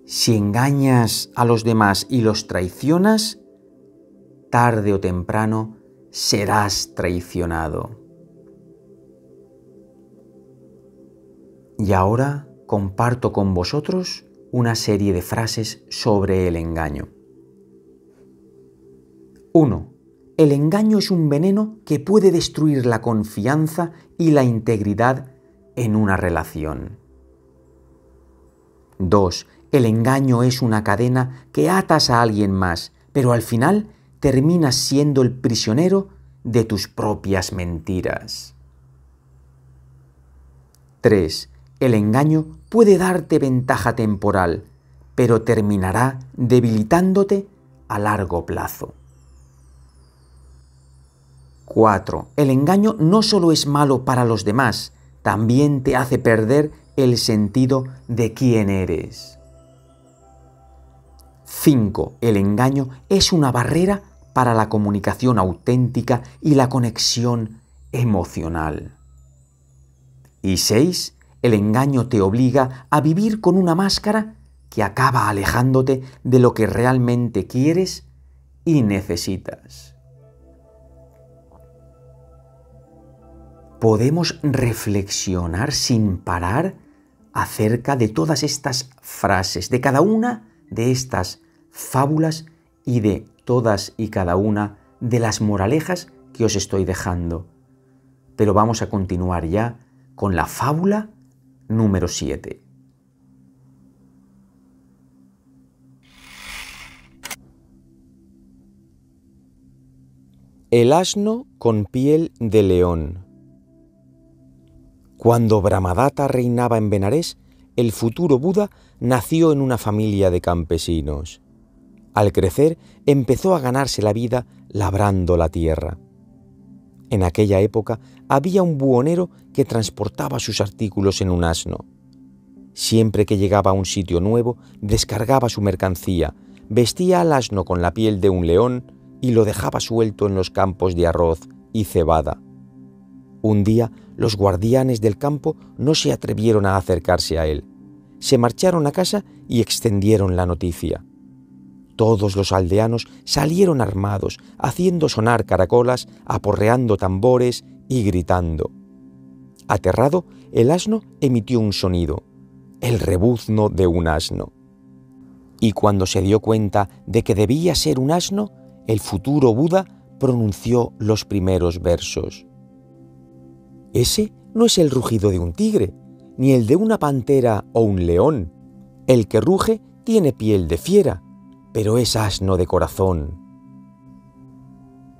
si engañas a los demás y los traicionas, tarde o temprano serás traicionado. Y ahora comparto con vosotros una serie de frases sobre el engaño. uno. El engaño es un veneno que puede destruir la confianza y la integridad en una relación. dos. El engaño es una cadena que atas a alguien más, pero al final terminas siendo el prisionero de tus propias mentiras. tres. El engaño puede darte ventaja temporal, pero terminará debilitándote a largo plazo. cuatro. El engaño no solo es malo para los demás, también te hace perder el sentido de quién eres. cinco. El engaño es una barrera para la comunicación auténtica y la conexión emocional. Y seis. El engaño te obliga a vivir con una máscara que acaba alejándote de lo que realmente quieres y necesitas. Podemos reflexionar sin parar acerca de todas estas frases, de cada una de estas fábulas y de todas y cada una de las moralejas que os estoy dejando. Pero vamos a continuar ya con la fábula número siete. El asno con piel de león. Cuando Brahmadatta reinaba en Benarés, el futuro Buda nació en una familia de campesinos. Al crecer, empezó a ganarse la vida labrando la tierra. En aquella época, había un buhonero que transportaba sus artículos en un asno. Siempre que llegaba a un sitio nuevo, descargaba su mercancía, vestía al asno con la piel de un león y lo dejaba suelto en los campos de arroz y cebada. Un día, los guardianes del campo no se atrevieron a acercarse a él. Se marcharon a casa y extendieron la noticia. Todos los aldeanos salieron armados, haciendo sonar caracolas, aporreando tambores y gritando. Aterrado, el asno emitió un sonido, el rebuzno de un asno. Y cuando se dio cuenta de que debía ser un asno, el futuro Buda pronunció los primeros versos. Ese no es el rugido de un tigre, ni el de una pantera o un león. El que ruge tiene piel de fiera, pero es asno de corazón.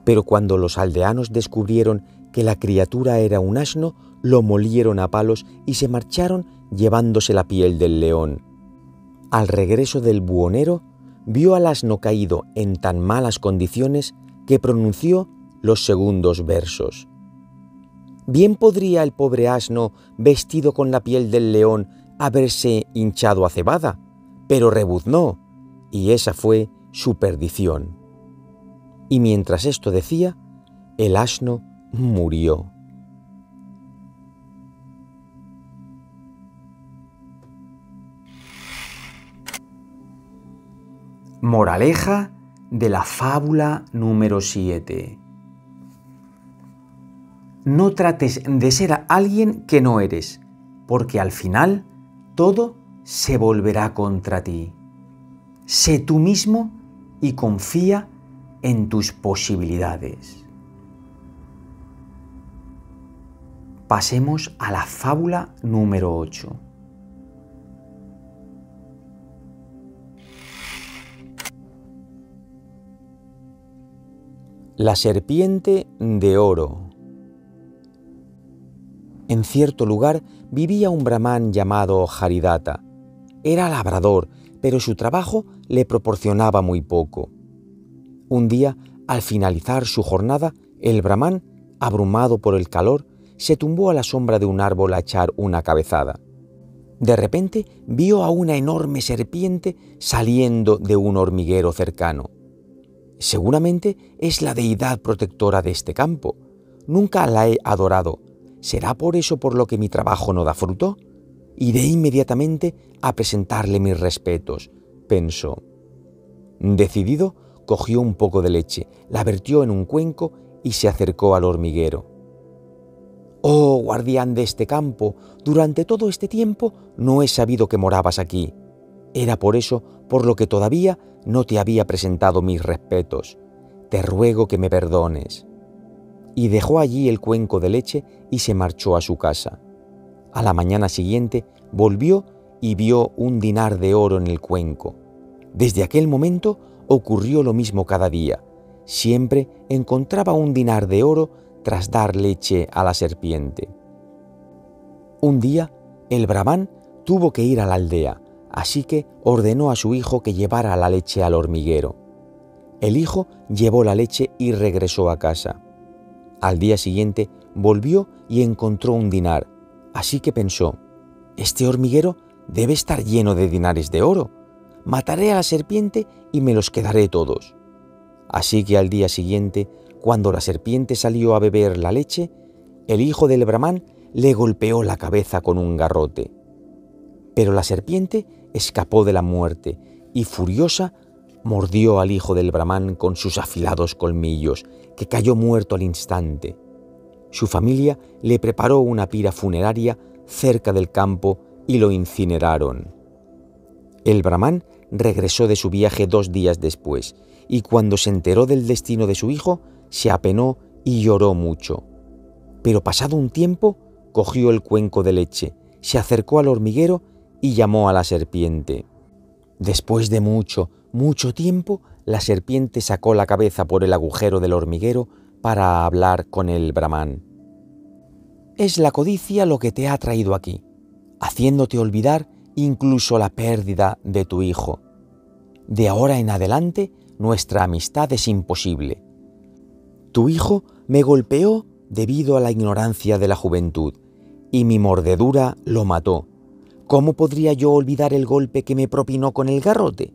Pero cuando los aldeanos descubrieron que la criatura era un asno, lo molieron a palos y se marcharon llevándose la piel del león. Al regreso del buhonero, vio al asno caído en tan malas condiciones que pronunció los segundos versos. Bien podría el pobre asno, vestido con la piel del león, haberse hinchado a cebada, pero rebuznó, y esa fue su perdición. Y mientras esto decía, el asno murió. Moraleja de la fábula número siete. No trates de ser alguien que no eres, porque al final todo se volverá contra ti. Sé tú mismo y confía en tus posibilidades. Pasemos a la fábula número ocho. La serpiente de oro. En cierto lugar vivía un brahman llamado Harisharman. Era labrador, pero su trabajo le proporcionaba muy poco. Un día, al finalizar su jornada, el brahman, abrumado por el calor, se tumbó a la sombra de un árbol a echar una cabezada. De repente vio a una enorme serpiente saliendo de un hormiguero cercano. Seguramente es la deidad protectora de este campo. Nunca la he adorado. ¿Será por eso por lo que mi trabajo no da fruto? Iré inmediatamente a presentarle mis respetos, pensó. Decidido, cogió un poco de leche, la vertió en un cuenco y se acercó al hormiguero. «Oh, guardián de este campo, durante todo este tiempo no he sabido que morabas aquí. Era por eso por lo que todavía no te había presentado mis respetos. Te ruego que me perdones». Y dejó allí el cuenco de leche y se marchó a su casa. A la mañana siguiente volvió y vio un dinar de oro en el cuenco. Desde aquel momento ocurrió lo mismo cada día. Siempre encontraba un dinar de oro tras dar leche a la serpiente. Un día, el brahman tuvo que ir a la aldea, así que ordenó a su hijo que llevara la leche al hormiguero. El hijo llevó la leche y regresó a casa. Al día siguiente volvió y encontró un dinar, así que pensó, «Este hormiguero debe estar lleno de dinares de oro. Mataré a la serpiente y me los quedaré todos». Así que al día siguiente, cuando la serpiente salió a beber la leche, el hijo del brahman le golpeó la cabeza con un garrote. Pero la serpiente escapó de la muerte y, furiosa, mordió al hijo del brahman con sus afilados colmillos, que cayó muerto al instante. Su familia le preparó una pira funeraria cerca del campo y lo incineraron. El brahman regresó de su viaje dos días después, y cuando se enteró del destino de su hijo, se apenó y lloró mucho. Pero pasado un tiempo, cogió el cuenco de leche, se acercó al hormiguero y llamó a la serpiente. Después de mucho, mucho tiempo, la serpiente sacó la cabeza por el agujero del hormiguero para hablar con el brahman. «Es la codicia lo que te ha traído aquí, haciéndote olvidar incluso la pérdida de tu hijo. De ahora en adelante, nuestra amistad es imposible. Tu hijo me golpeó debido a la ignorancia de la juventud, y mi mordedura lo mató. ¿Cómo podría yo olvidar el golpe que me propinó con el garrote?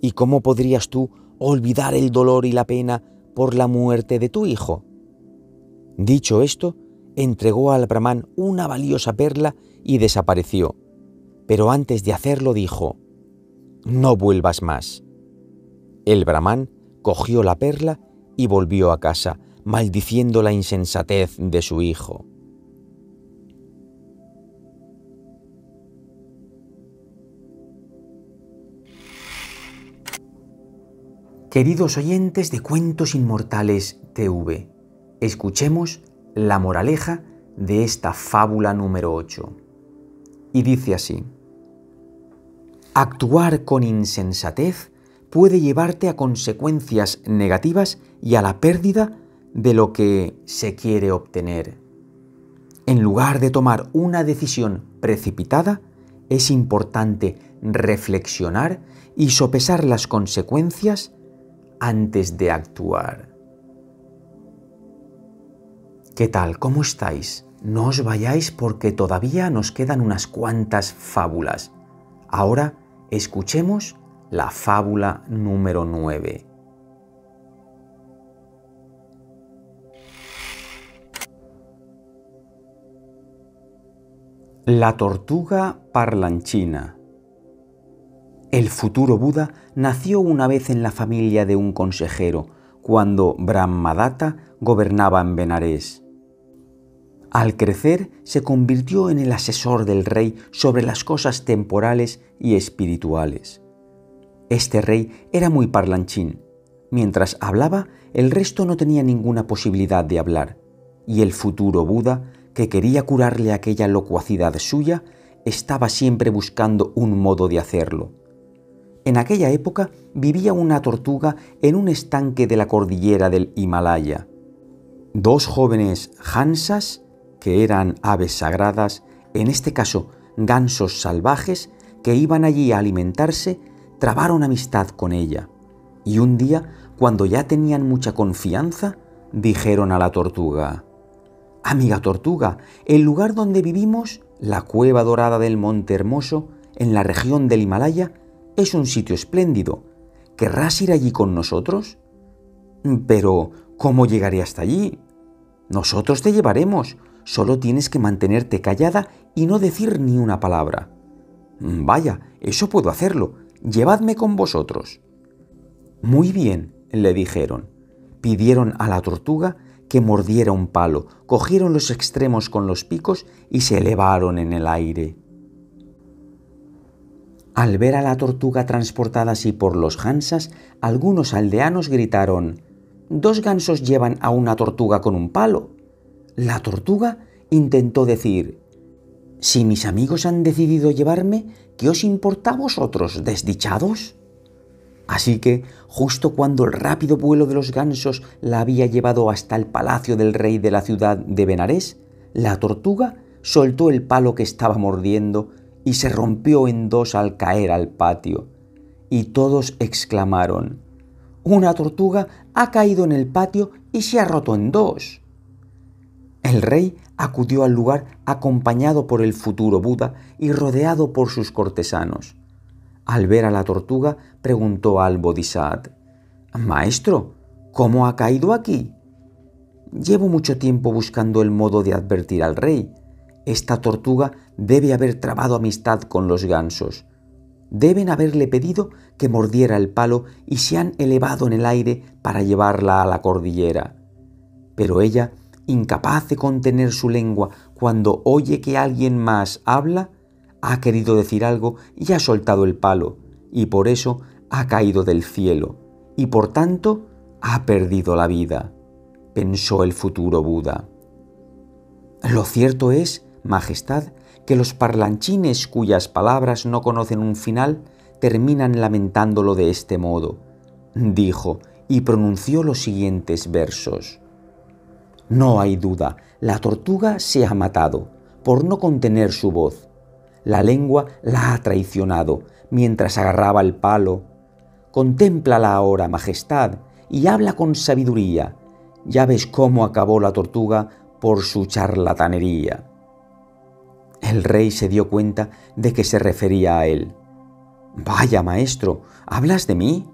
¿Y cómo podrías tú olvidar el dolor y la pena por la muerte de tu hijo?». Dicho esto, entregó al brahman una valiosa perla y desapareció, pero antes de hacerlo dijo, «No vuelvas más». El brahman cogió la perla y volvió a casa, maldiciendo la insensatez de su hijo. Queridos oyentes de Cuentos Inmortales T V, escuchemos la moraleja de esta fábula número ocho. Y dice así: actuar con insensatez puede llevarte a consecuencias negativas y a la pérdida de lo que se quiere obtener. En lugar de tomar una decisión precipitada, es importante reflexionar y sopesar las consecuencias antes de actuar. ¿Qué tal? ¿Cómo estáis? No os vayáis porque todavía nos quedan unas cuantas fábulas. Ahora escuchemos la fábula número nueve. La tortuga parlanchina. El futuro Buda nació una vez en la familia de un consejero, cuando Brahmadatta gobernaba en Benarés. Al crecer, se convirtió en el asesor del rey sobre las cosas temporales y espirituales. Este rey era muy parlanchín. Mientras hablaba, el resto no tenía ninguna posibilidad de hablar, y el futuro Buda, que quería curarle aquella locuacidad suya, estaba siempre buscando un modo de hacerlo. En aquella época vivía una tortuga en un estanque de la cordillera del Himalaya. Dos jóvenes hansas, que eran aves sagradas, en este caso gansos salvajes, que iban allí a alimentarse, trabaron amistad con ella. Y un día, cuando ya tenían mucha confianza, dijeron a la tortuga: «Amiga tortuga, el lugar donde vivimos, la cueva dorada del Monte Hermoso, en la región del Himalaya, es un sitio espléndido. ¿Querrás ir allí con nosotros?». «Pero, ¿cómo llegaré hasta allí?». «Nosotros te llevaremos. Solo tienes que mantenerte callada y no decir ni una palabra». «Vaya, eso puedo hacerlo. Llevadme con vosotros». «Muy bien», le dijeron. Pidieron a la tortuga que mordiera un palo, cogieron los extremos con los picos y se elevaron en el aire. Al ver a la tortuga transportada así por los hansas, algunos aldeanos gritaron: «Dos gansos llevan a una tortuga con un palo». La tortuga intentó decir: «Si mis amigos han decidido llevarme, ¿qué os importa a vosotros, desdichados?». Así que, justo cuando el rápido vuelo de los gansos la había llevado hasta el palacio del rey de la ciudad de Benarés, la tortuga soltó el palo que estaba mordiendo y se rompió en dos al caer al patio. Y todos exclamaron: «Una tortuga ha caído en el patio y se ha roto en dos». El rey acudió al lugar acompañado por el futuro Buda y rodeado por sus cortesanos. Al ver a la tortuga, preguntó al Bodhisattva: «Maestro, ¿cómo ha caído aquí?». «Llevo mucho tiempo buscando el modo de advertir al rey. Esta tortuga debe haber trabado amistad con los gansos. Deben haberle pedido que mordiera el palo y se han elevado en el aire para llevarla a la cordillera. Pero ella, incapaz de contener su lengua cuando oye que alguien más habla, ha querido decir algo y ha soltado el palo, y por eso ha caído del cielo, y por tanto ha perdido la vida», pensó el futuro Buda. «Lo cierto es, Majestad, que los parlanchines cuyas palabras no conocen un final terminan lamentándolo de este modo», dijo, y pronunció los siguientes versos: «No hay duda, la tortuga se ha matado por no contener su voz. La lengua la ha traicionado mientras agarraba el palo. Contémplala ahora, Majestad, y habla con sabiduría. Ya ves cómo acabó la tortuga por su charlatanería». El rey se dio cuenta de que se refería a él. «Vaya, maestro, ¿hablas de mí?».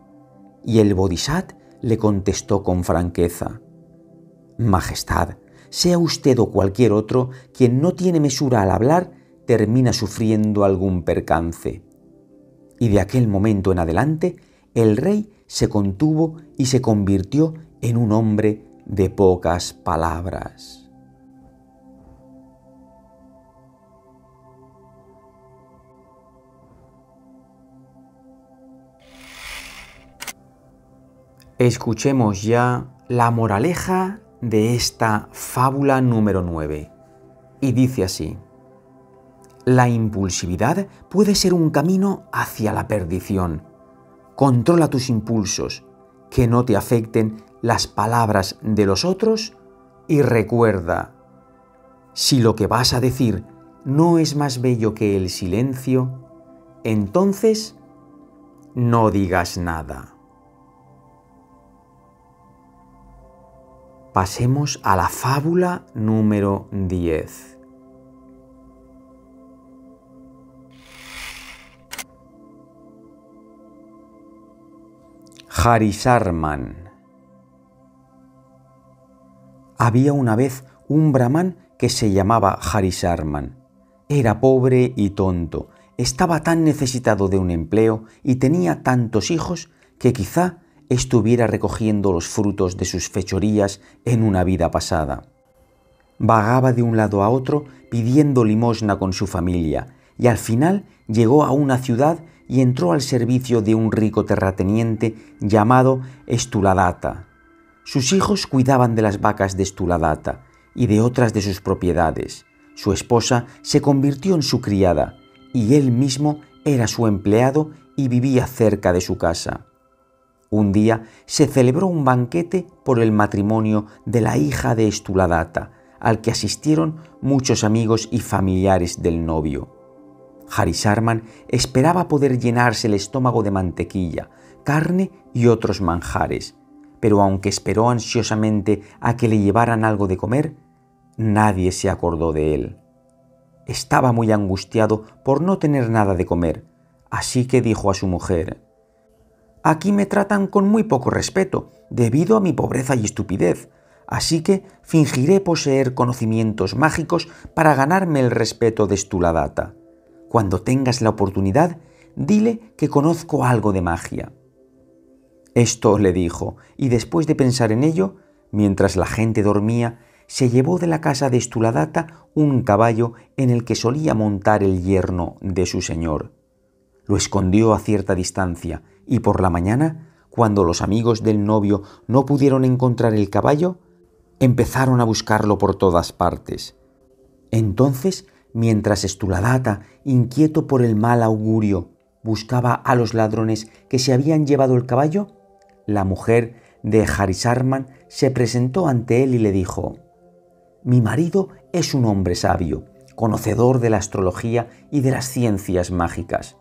Y el Bodhisattva le contestó con franqueza: «Majestad, sea usted o cualquier otro, quien no tiene mesura al hablar, termina sufriendo algún percance». Y de aquel momento en adelante, el rey se contuvo y se convirtió en un hombre de pocas palabras. Escuchemos ya la moraleja de esta fábula número nueve, y dice así: «La impulsividad puede ser un camino hacia la perdición. Controla tus impulsos, que no te afecten las palabras de los otros, y recuerda, si lo que vas a decir no es más bello que el silencio, entonces no digas nada». Pasemos a la fábula número diez. Harisharman. Había una vez un brahman que se llamaba Harisharman. Era pobre y tonto, estaba tan necesitado de un empleo y tenía tantos hijos que quizá estuviera recogiendo los frutos de sus fechorías en una vida pasada. Vagaba de un lado a otro pidiendo limosna con su familia y al final llegó a una ciudad y entró al servicio de un rico terrateniente llamado Sthuladatta. Sus hijos cuidaban de las vacas de Sthuladatta y de otras de sus propiedades. Su esposa se convirtió en su criada y él mismo era su empleado y vivía cerca de su casa. Un día se celebró un banquete por el matrimonio de la hija de Sthuladatta, al que asistieron muchos amigos y familiares del novio. Harisharman esperaba poder llenarse el estómago de mantequilla, carne y otros manjares, pero aunque esperó ansiosamente a que le llevaran algo de comer, nadie se acordó de él. Estaba muy angustiado por no tener nada de comer, así que dijo a su mujer: «Aquí me tratan con muy poco respeto, debido a mi pobreza y estupidez, así que fingiré poseer conocimientos mágicos para ganarme el respeto de Sthuladatta. Cuando tengas la oportunidad, dile que conozco algo de magia». Esto le dijo, y después de pensar en ello, mientras la gente dormía, se llevó de la casa de Sthuladatta un caballo en el que solía montar el yerno de su señor. Lo escondió a cierta distancia, y por la mañana, cuando los amigos del novio no pudieron encontrar el caballo, empezaron a buscarlo por todas partes. Entonces, mientras Sthuladatta, inquieto por el mal augurio, buscaba a los ladrones que se habían llevado el caballo, la mujer de Harisharman se presentó ante él y le dijo: «Mi marido es un hombre sabio, conocedor de la astrología y de las ciencias mágicas.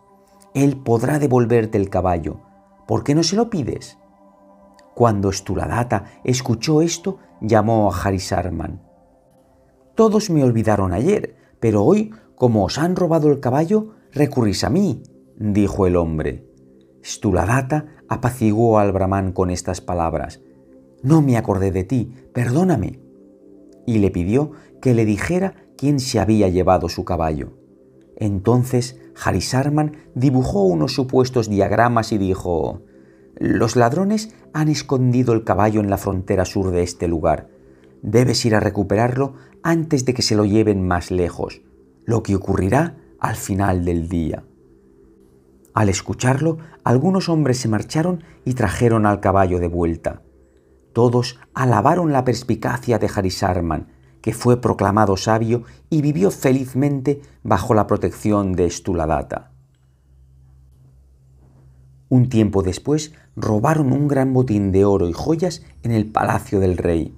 Él podrá devolverte el caballo. ¿Por qué no se lo pides?». Cuando Sthuladatta escuchó esto, llamó a Harisharman: «Todos me olvidaron ayer, pero hoy, como os han robado el caballo, recurrís a mí», dijo el hombre. Sthuladatta apaciguó al brahman con estas palabras: «No me acordé de ti, perdóname», y le pidió que le dijera quién se había llevado su caballo. Entonces Harisharman dibujó unos supuestos diagramas y dijo: «Los ladrones han escondido el caballo en la frontera sur de este lugar. Debes ir a recuperarlo antes de que se lo lleven más lejos, lo que ocurrirá al final del día». Al escucharlo, algunos hombres se marcharon y trajeron al caballo de vuelta. Todos alabaron la perspicacia de Harisharman, que fue proclamado sabio y vivió felizmente bajo la protección de Sthuladatta. Un tiempo después, robaron un gran botín de oro y joyas en el palacio del rey.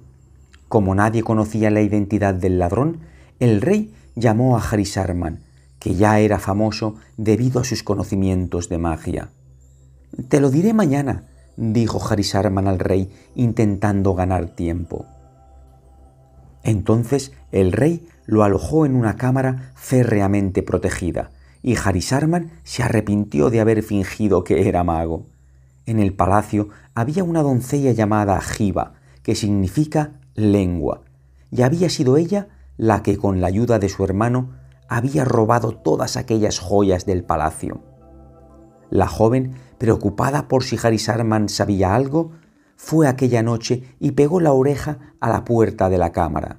Como nadie conocía la identidad del ladrón, el rey llamó a Harisharman, que ya era famoso debido a sus conocimientos de magia. «Te lo diré mañana», dijo Harisharman al rey, intentando ganar tiempo. Entonces el rey lo alojó en una cámara férreamente protegida, y Harisharman se arrepintió de haber fingido que era mago. En el palacio había una doncella llamada Jihva, que significa lengua, y había sido ella la que, con la ayuda de su hermano, había robado todas aquellas joyas del palacio. La joven, preocupada por si Harisharman sabía algo, fue aquella noche y pegó la oreja a la puerta de la cámara.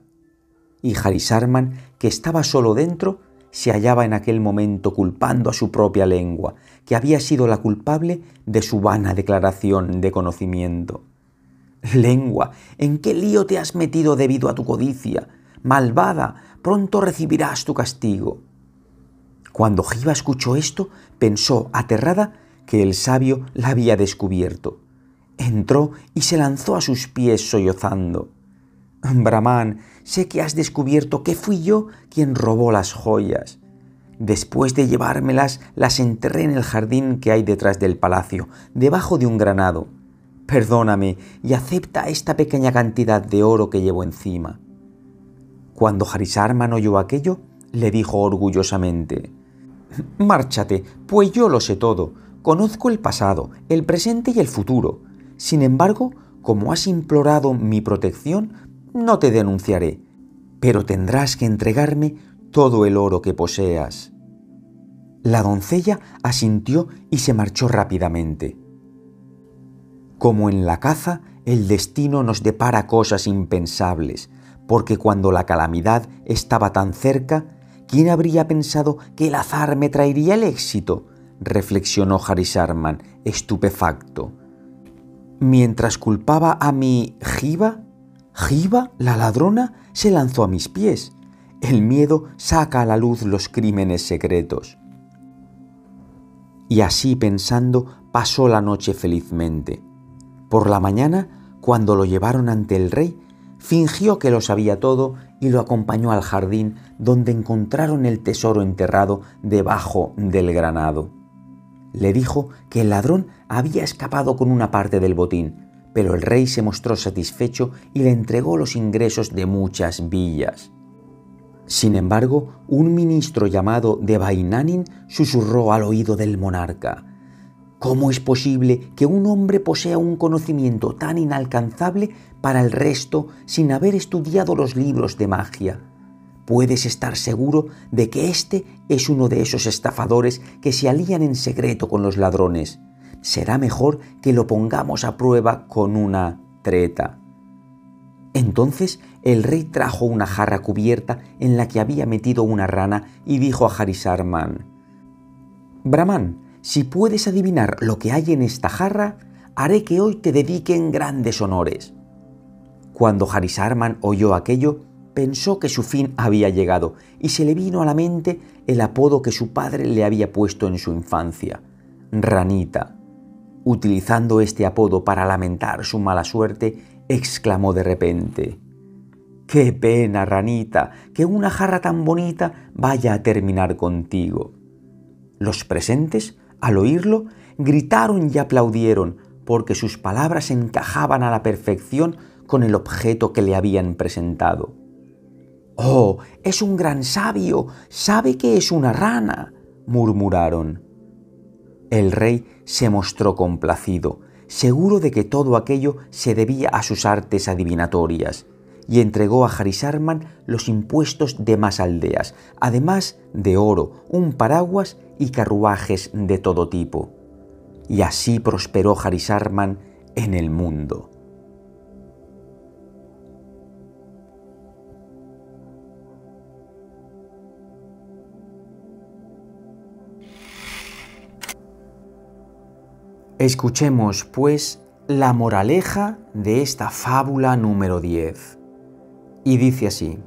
Y Harisharman, que estaba solo dentro, se hallaba en aquel momento culpando a su propia lengua, que había sido la culpable de su vana declaración de conocimiento. «Lengua, ¿en qué lío te has metido debido a tu codicia? Malvada, pronto recibirás tu castigo». Cuando Jihva escuchó esto, pensó, aterrada, que el sabio la había descubierto. Entró y se lanzó a sus pies sollozando: «Brahman, sé que has descubierto que fui yo quien robó las joyas. Después de llevármelas, las enterré en el jardín que hay detrás del palacio, debajo de un granado. Perdóname y acepta esta pequeña cantidad de oro que llevo encima». Cuando Harisharman oyó aquello, le dijo orgullosamente: «Márchate, pues yo lo sé todo. Conozco el pasado, el presente y el futuro. Sin embargo, como has implorado mi protección, no te denunciaré, pero tendrás que entregarme todo el oro que poseas». La doncella asintió y se marchó rápidamente. Como en la caza, el destino nos depara cosas impensables. porque cuando la calamidad estaba tan cerca, ¿quién habría pensado que el azar me traería el éxito?, reflexionó Harisharman, estupefacto. Mientras culpaba a mi Jihva, Jihva, la ladrona, se lanzó a mis pies. El miedo saca a la luz los crímenes secretos. Y así pensando, pasó la noche felizmente. Por la mañana, cuando lo llevaron ante el rey, fingió que lo sabía todo y lo acompañó al jardín donde encontraron el tesoro enterrado debajo del granado. Le dijo que el ladrón había escapado con una parte del botín, pero el rey se mostró satisfecho y le entregó los ingresos de muchas villas. Sin embargo, un ministro llamado Devainanin susurró al oído del monarca: ¿Cómo es posible que un hombre posea un conocimiento tan inalcanzable para el resto sin haber estudiado los libros de magia? Puedes estar seguro de que este es uno de esos estafadores que se alían en secreto con los ladrones. Será mejor que lo pongamos a prueba con una treta. Entonces el rey trajo una jarra cubierta en la que había metido una rana y dijo a Harisharman: «Brahman, si puedes adivinar lo que hay en esta jarra, haré que hoy te dediquen grandes honores». Cuando Harisharman oyó aquello, pensó que su fin había llegado y se le vino a la mente el apodo que su padre le había puesto en su infancia: «Ranita». Utilizando este apodo para lamentar su mala suerte, exclamó de repente: «¡Qué pena, ranita, que una jarra tan bonita vaya a terminar contigo!». Los presentes, al oírlo, gritaron y aplaudieron, porque sus palabras encajaban a la perfección con el objeto que le habían presentado. «¡Oh, es un gran sabio! ¡Sabe que es una rana!», murmuraron. El rey se mostró complacido, seguro de que todo aquello se debía a sus artes adivinatorias, y entregó a Harisharman los impuestos de más aldeas, además de oro, un paraguas y carruajes de todo tipo. Y así prosperó Harisharman en el mundo. Escuchemos, pues, la moraleja de esta fábula número diez. Y dice así: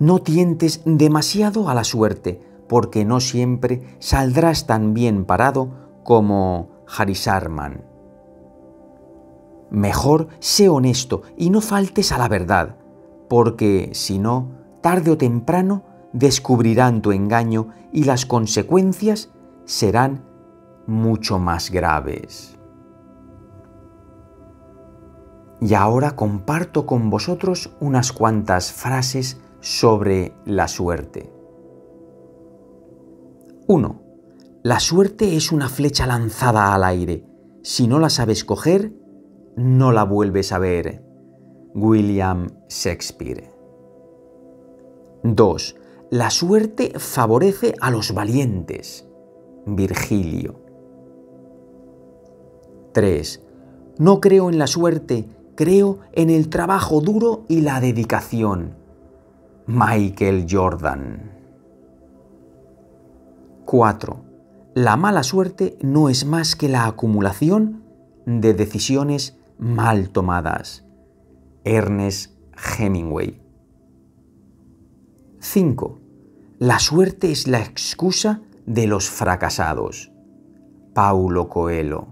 No tientes demasiado a la suerte, porque no siempre saldrás tan bien parado como Harisharman. Mejor sé honesto y no faltes a la verdad, porque, si no, tarde o temprano descubrirán tu engaño y las consecuencias serán mucho más graves. Y ahora comparto con vosotros unas cuantas frases sobre la suerte. uno. La suerte es una flecha lanzada al aire. Si no la sabes coger, no la vuelves a ver. William Shakespeare. dos. La suerte favorece a los valientes. Virgilio. tres. No creo en la suerte, creo en el trabajo duro y la dedicación. Michael Jordan. cuatro. La mala suerte no es más que la acumulación de decisiones mal tomadas. Ernest Hemingway. cinco. La suerte es la excusa de los fracasados. Paulo Coelho.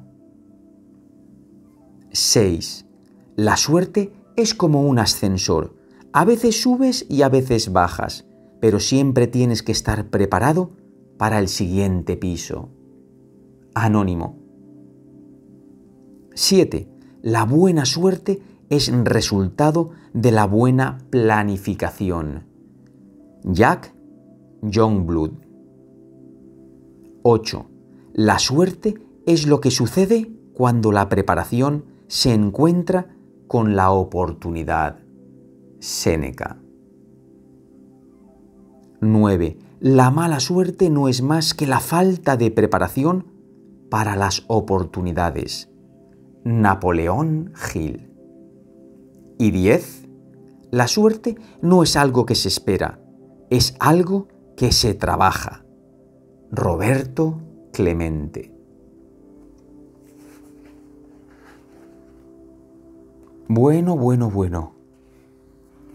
seis. La suerte es como un ascensor. A veces subes y a veces bajas, pero siempre tienes que estar preparado para el siguiente piso. Anónimo. siete. La buena suerte es resultado de la buena planificación. Jack Youngblood. ocho. La suerte es lo que sucede cuando la preparación se encuentra con la oportunidad. Séneca. nueve. La mala suerte no es más que la falta de preparación para las oportunidades. Napoleón Hill. Y diez. La suerte no es algo que se espera, es algo que se trabaja. Roberto Clemente. Bueno, bueno, bueno.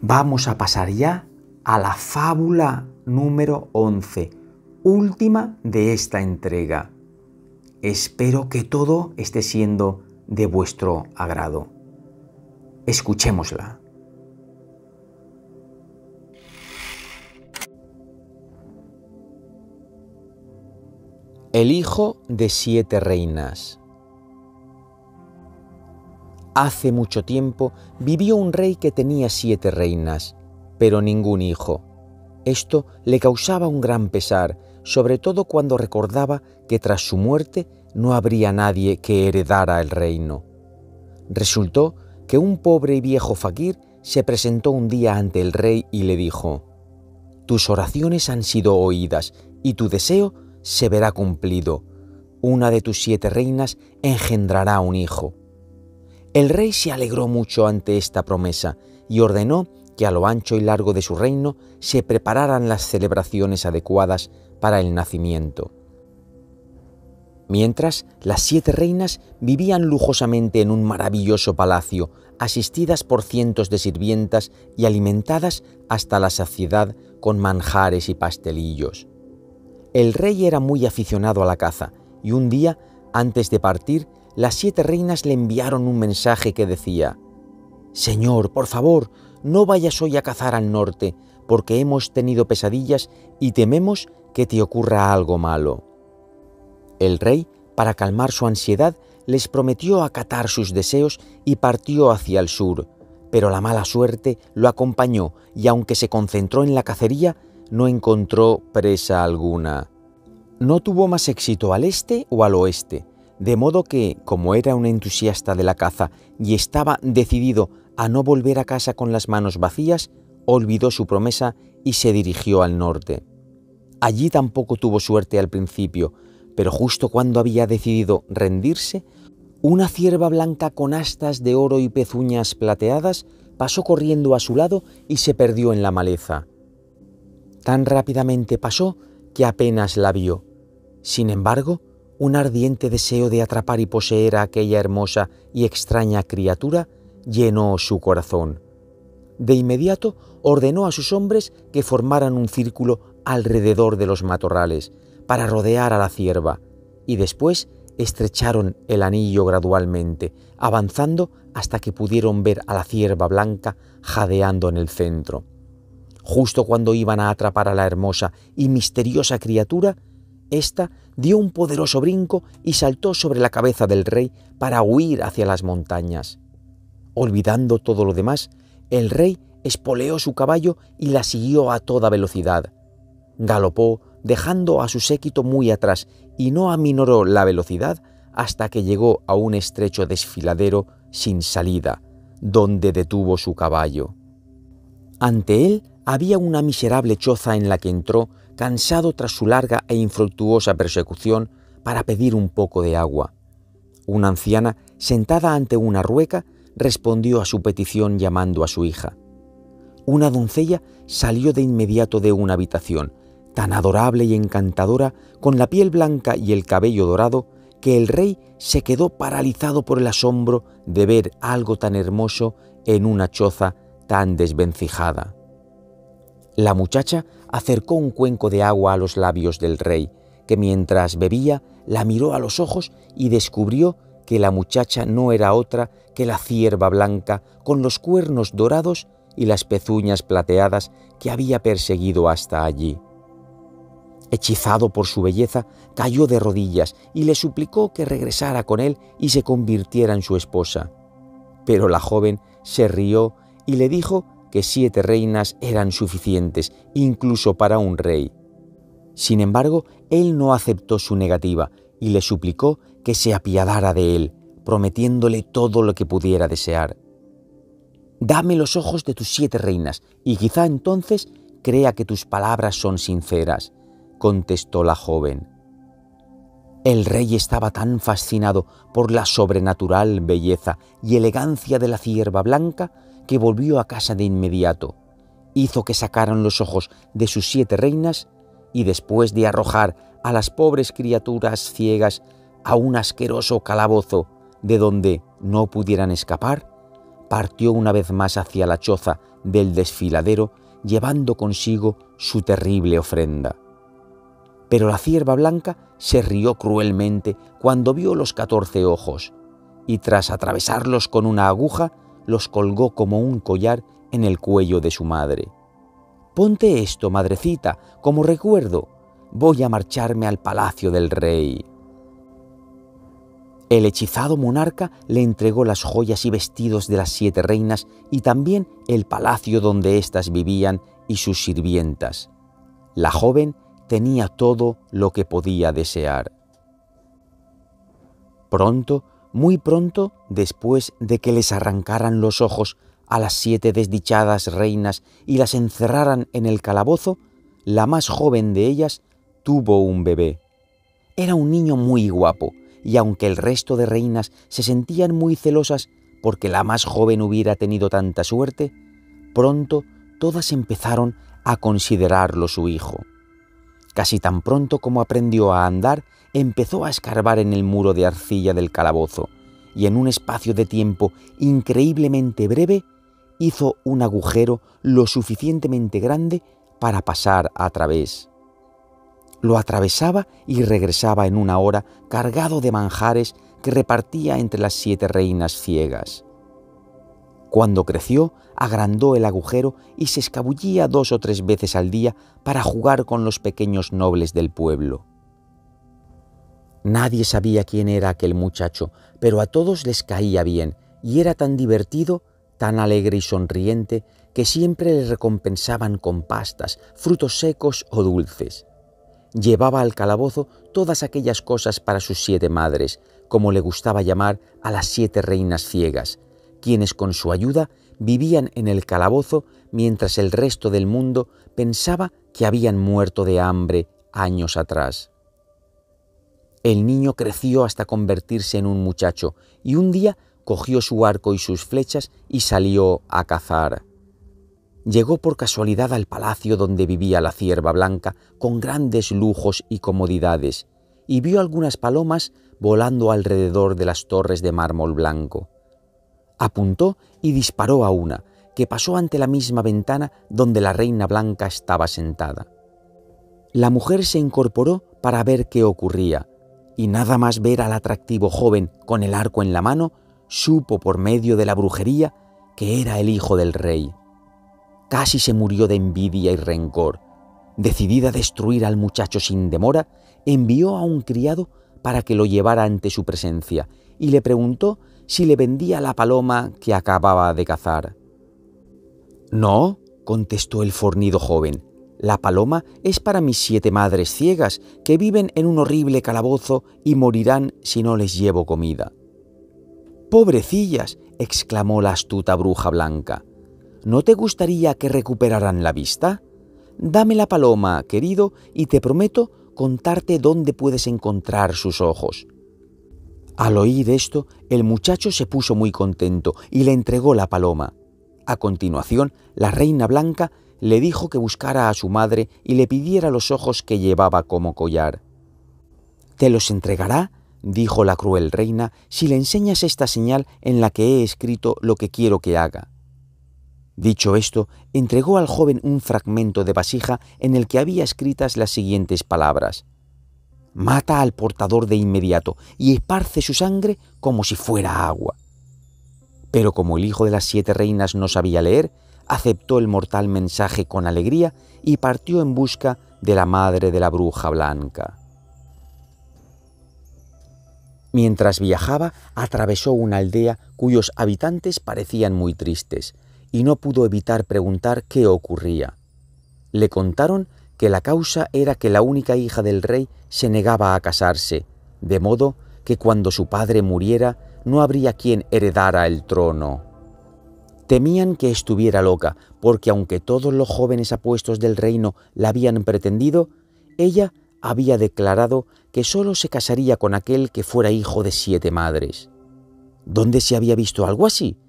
Vamos a pasar ya a la fábula número once, última de esta entrega. Espero que todo esté siendo de vuestro agrado. Escuchémosla. El hijo de siete reinas. Hace mucho tiempo vivió un rey que tenía siete reinas, pero ningún hijo. Esto le causaba un gran pesar, sobre todo cuando recordaba que tras su muerte no habría nadie que heredara el reino. Resultó que un pobre y viejo faquir se presentó un día ante el rey y le dijo: «Tus oraciones han sido oídas y tu deseo se verá cumplido. Una de tus siete reinas engendrará un hijo». El rey se alegró mucho ante esta promesa y ordenó que a lo ancho y largo de su reino se prepararan las celebraciones adecuadas para el nacimiento. Mientras, las siete reinas vivían lujosamente en un maravilloso palacio, asistidas por cientos de sirvientas y alimentadas hasta la saciedad con manjares y pastelillos. El rey era muy aficionado a la caza y un día, antes de partir, las siete reinas le enviaron un mensaje que decía: «Señor, por favor, no vayas hoy a cazar al norte, porque hemos tenido pesadillas y tememos que te ocurra algo malo». El rey, para calmar su ansiedad, les prometió acatar sus deseos y partió hacia el sur, pero la mala suerte lo acompañó y aunque se concentró en la cacería, no encontró presa alguna. No tuvo más éxito al este o al oeste, de modo que, como era un entusiasta de la caza y estaba decidido a no volver a casa con las manos vacías, olvidó su promesa y se dirigió al norte. Allí tampoco tuvo suerte al principio, pero justo cuando había decidido rendirse, una cierva blanca con astas de oro y pezuñas plateadas pasó corriendo a su lado y se perdió en la maleza. Tan rápidamente pasó que apenas la vio. Sin embargo, un ardiente deseo de atrapar y poseer a aquella hermosa y extraña criatura llenó su corazón. De inmediato ordenó a sus hombres que formaran un círculo alrededor de los matorrales para rodear a la cierva y después estrecharon el anillo gradualmente, avanzando hasta que pudieron ver a la cierva blanca jadeando en el centro. Justo cuando iban a atrapar a la hermosa y misteriosa criatura, esta dio un poderoso brinco y saltó sobre la cabeza del rey para huir hacia las montañas. Olvidando todo lo demás, el rey espoleó su caballo y la siguió a toda velocidad. Galopó, dejando a su séquito muy atrás, y no aminoró la velocidad hasta que llegó a un estrecho desfiladero sin salida, donde detuvo su caballo. Ante él había una miserable choza en la que entró, cansado tras su larga e infructuosa persecución, para pedir un poco de agua. Una anciana, sentada ante una rueca, respondió a su petición llamando a su hija. Una doncella salió de inmediato de una habitación, tan adorable y encantadora, con la piel blanca y el cabello dorado, que el rey se quedó paralizado por el asombro de ver algo tan hermoso en una choza tan desvencijada. La muchacha acercó un cuenco de agua a los labios del rey, que mientras bebía la miró a los ojos y descubrió que la muchacha no era otra que la cierva blanca con los cuernos dorados y las pezuñas plateadas que había perseguido hasta allí. Hechizado por su belleza, cayó de rodillas y le suplicó que regresara con él y se convirtiera en su esposa. Pero la joven se rió y le dijo que siete reinas eran suficientes, incluso para un rey. Sin embargo, él no aceptó su negativa y le suplicó que se apiadara de él, prometiéndole todo lo que pudiera desear. «Dame los ojos de tus siete reinas, y quizá entonces crea que tus palabras son sinceras», contestó la joven. El rey estaba tan fascinado por la sobrenatural belleza y elegancia de la cierva blanca que volvió a casa de inmediato, hizo que sacaran los ojos de sus siete reinas y después de arrojar a las pobres criaturas ciegas a un asqueroso calabozo de donde no pudieran escapar, partió una vez más hacia la choza del desfiladero llevando consigo su terrible ofrenda. Pero la cierva blanca se rió cruelmente cuando vio los catorce ojos y tras atravesarlos con una aguja los colgó como un collar en el cuello de su madre. «Ponte esto, madrecita, como recuerdo. Voy a marcharme al palacio del rey». El hechizado monarca le entregó las joyas y vestidos de las siete reinas y también el palacio donde éstas vivían y sus sirvientas. La joven tenía todo lo que podía desear. Pronto, muy pronto, después de que les arrancaran los ojos a las siete desdichadas reinas y las encerraran en el calabozo, la más joven de ellas tuvo un bebé. Era un niño muy guapo, y aunque el resto de reinas se sentían muy celosas porque la más joven hubiera tenido tanta suerte, pronto todas empezaron a considerarlo su hijo. Casi tan pronto como aprendió a andar, empezó a escarbar en el muro de arcilla del calabozo, y en un espacio de tiempo increíblemente breve, hizo un agujero lo suficientemente grande para pasar a través. Lo atravesaba y regresaba en una hora cargado de manjares que repartía entre las siete reinas ciegas. Cuando creció, agrandó el agujero y se escabullía dos o tres veces al día para jugar con los pequeños nobles del pueblo. Nadie sabía quién era aquel muchacho, pero a todos les caía bien y era tan divertido, tan alegre y sonriente, que siempre le recompensaban con pastas, frutos secos o dulces. Llevaba al calabozo todas aquellas cosas para sus siete madres, como le gustaba llamar a las siete reinas ciegas, quienes con su ayuda vivían en el calabozo mientras el resto del mundo pensaba que habían muerto de hambre años atrás. El niño creció hasta convertirse en un muchacho y un día cogió su arco y sus flechas y salió a cazar. Llegó por casualidad al palacio donde vivía la cierva blanca con grandes lujos y comodidades y vio algunas palomas volando alrededor de las torres de mármol blanco. Apuntó y disparó a una, que pasó ante la misma ventana donde la reina blanca estaba sentada. La mujer se incorporó para ver qué ocurría, y nada más ver al atractivo joven con el arco en la mano, supo por medio de la brujería que era el hijo del rey. Casi se murió de envidia y rencor. Decidida a destruir al muchacho sin demora, envió a un criado para que lo llevara ante su presencia y le preguntó si le vendía la paloma que acababa de cazar. «No», contestó el fornido joven, «la paloma es para mis siete madres ciegas, que viven en un horrible calabozo y morirán si no les llevo comida». «¡Pobrecillas!», exclamó la astuta bruja blanca. «¿No te gustaría que recuperaran la vista? Dame la paloma, querido, y te prometo contarte dónde puedes encontrar sus ojos». Al oír esto, el muchacho se puso muy contento y le entregó la paloma. A continuación, la reina blanca le dijo que buscara a su madre y le pidiera los ojos que llevaba como collar. «¿Te los entregará?», dijo la cruel reina, «si le enseñas esta señal en la que he escrito lo que quiero que haga». Dicho esto, entregó al joven un fragmento de vasija en el que había escritas las siguientes palabras: «Mata al portador de inmediato y esparce su sangre como si fuera agua». Pero como el hijo de las siete reinas no sabía leer, aceptó el mortal mensaje con alegría y partió en busca de la madre de la bruja blanca. Mientras viajaba, atravesó una aldea cuyos habitantes parecían muy tristes y no pudo evitar preguntar qué ocurría. Le contaron que la causa era que la única hija del rey se negaba a casarse, de modo que cuando su padre muriera no habría quien heredara el trono. Temían que estuviera loca, porque aunque todos los jóvenes apuestos del reino la habían pretendido, ella había declarado que solo se casaría con aquel que fuera hijo de siete madres. ¿Dónde se había visto algo así?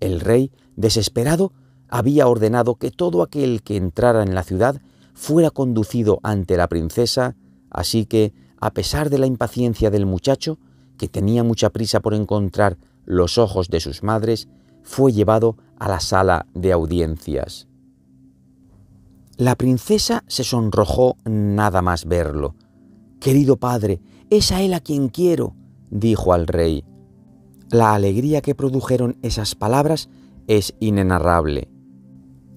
El rey Desesperado, había ordenado que todo aquel que entrara en la ciudad fuera conducido ante la princesa, así que, a pesar de la impaciencia del muchacho, que tenía mucha prisa por encontrar los ojos de sus madres, fue llevado a la sala de audiencias. La princesa se sonrojó nada más verlo. «Querido padre, es a él a quien quiero», dijo al rey. La alegría que produjeron esas palabras es inenarrable.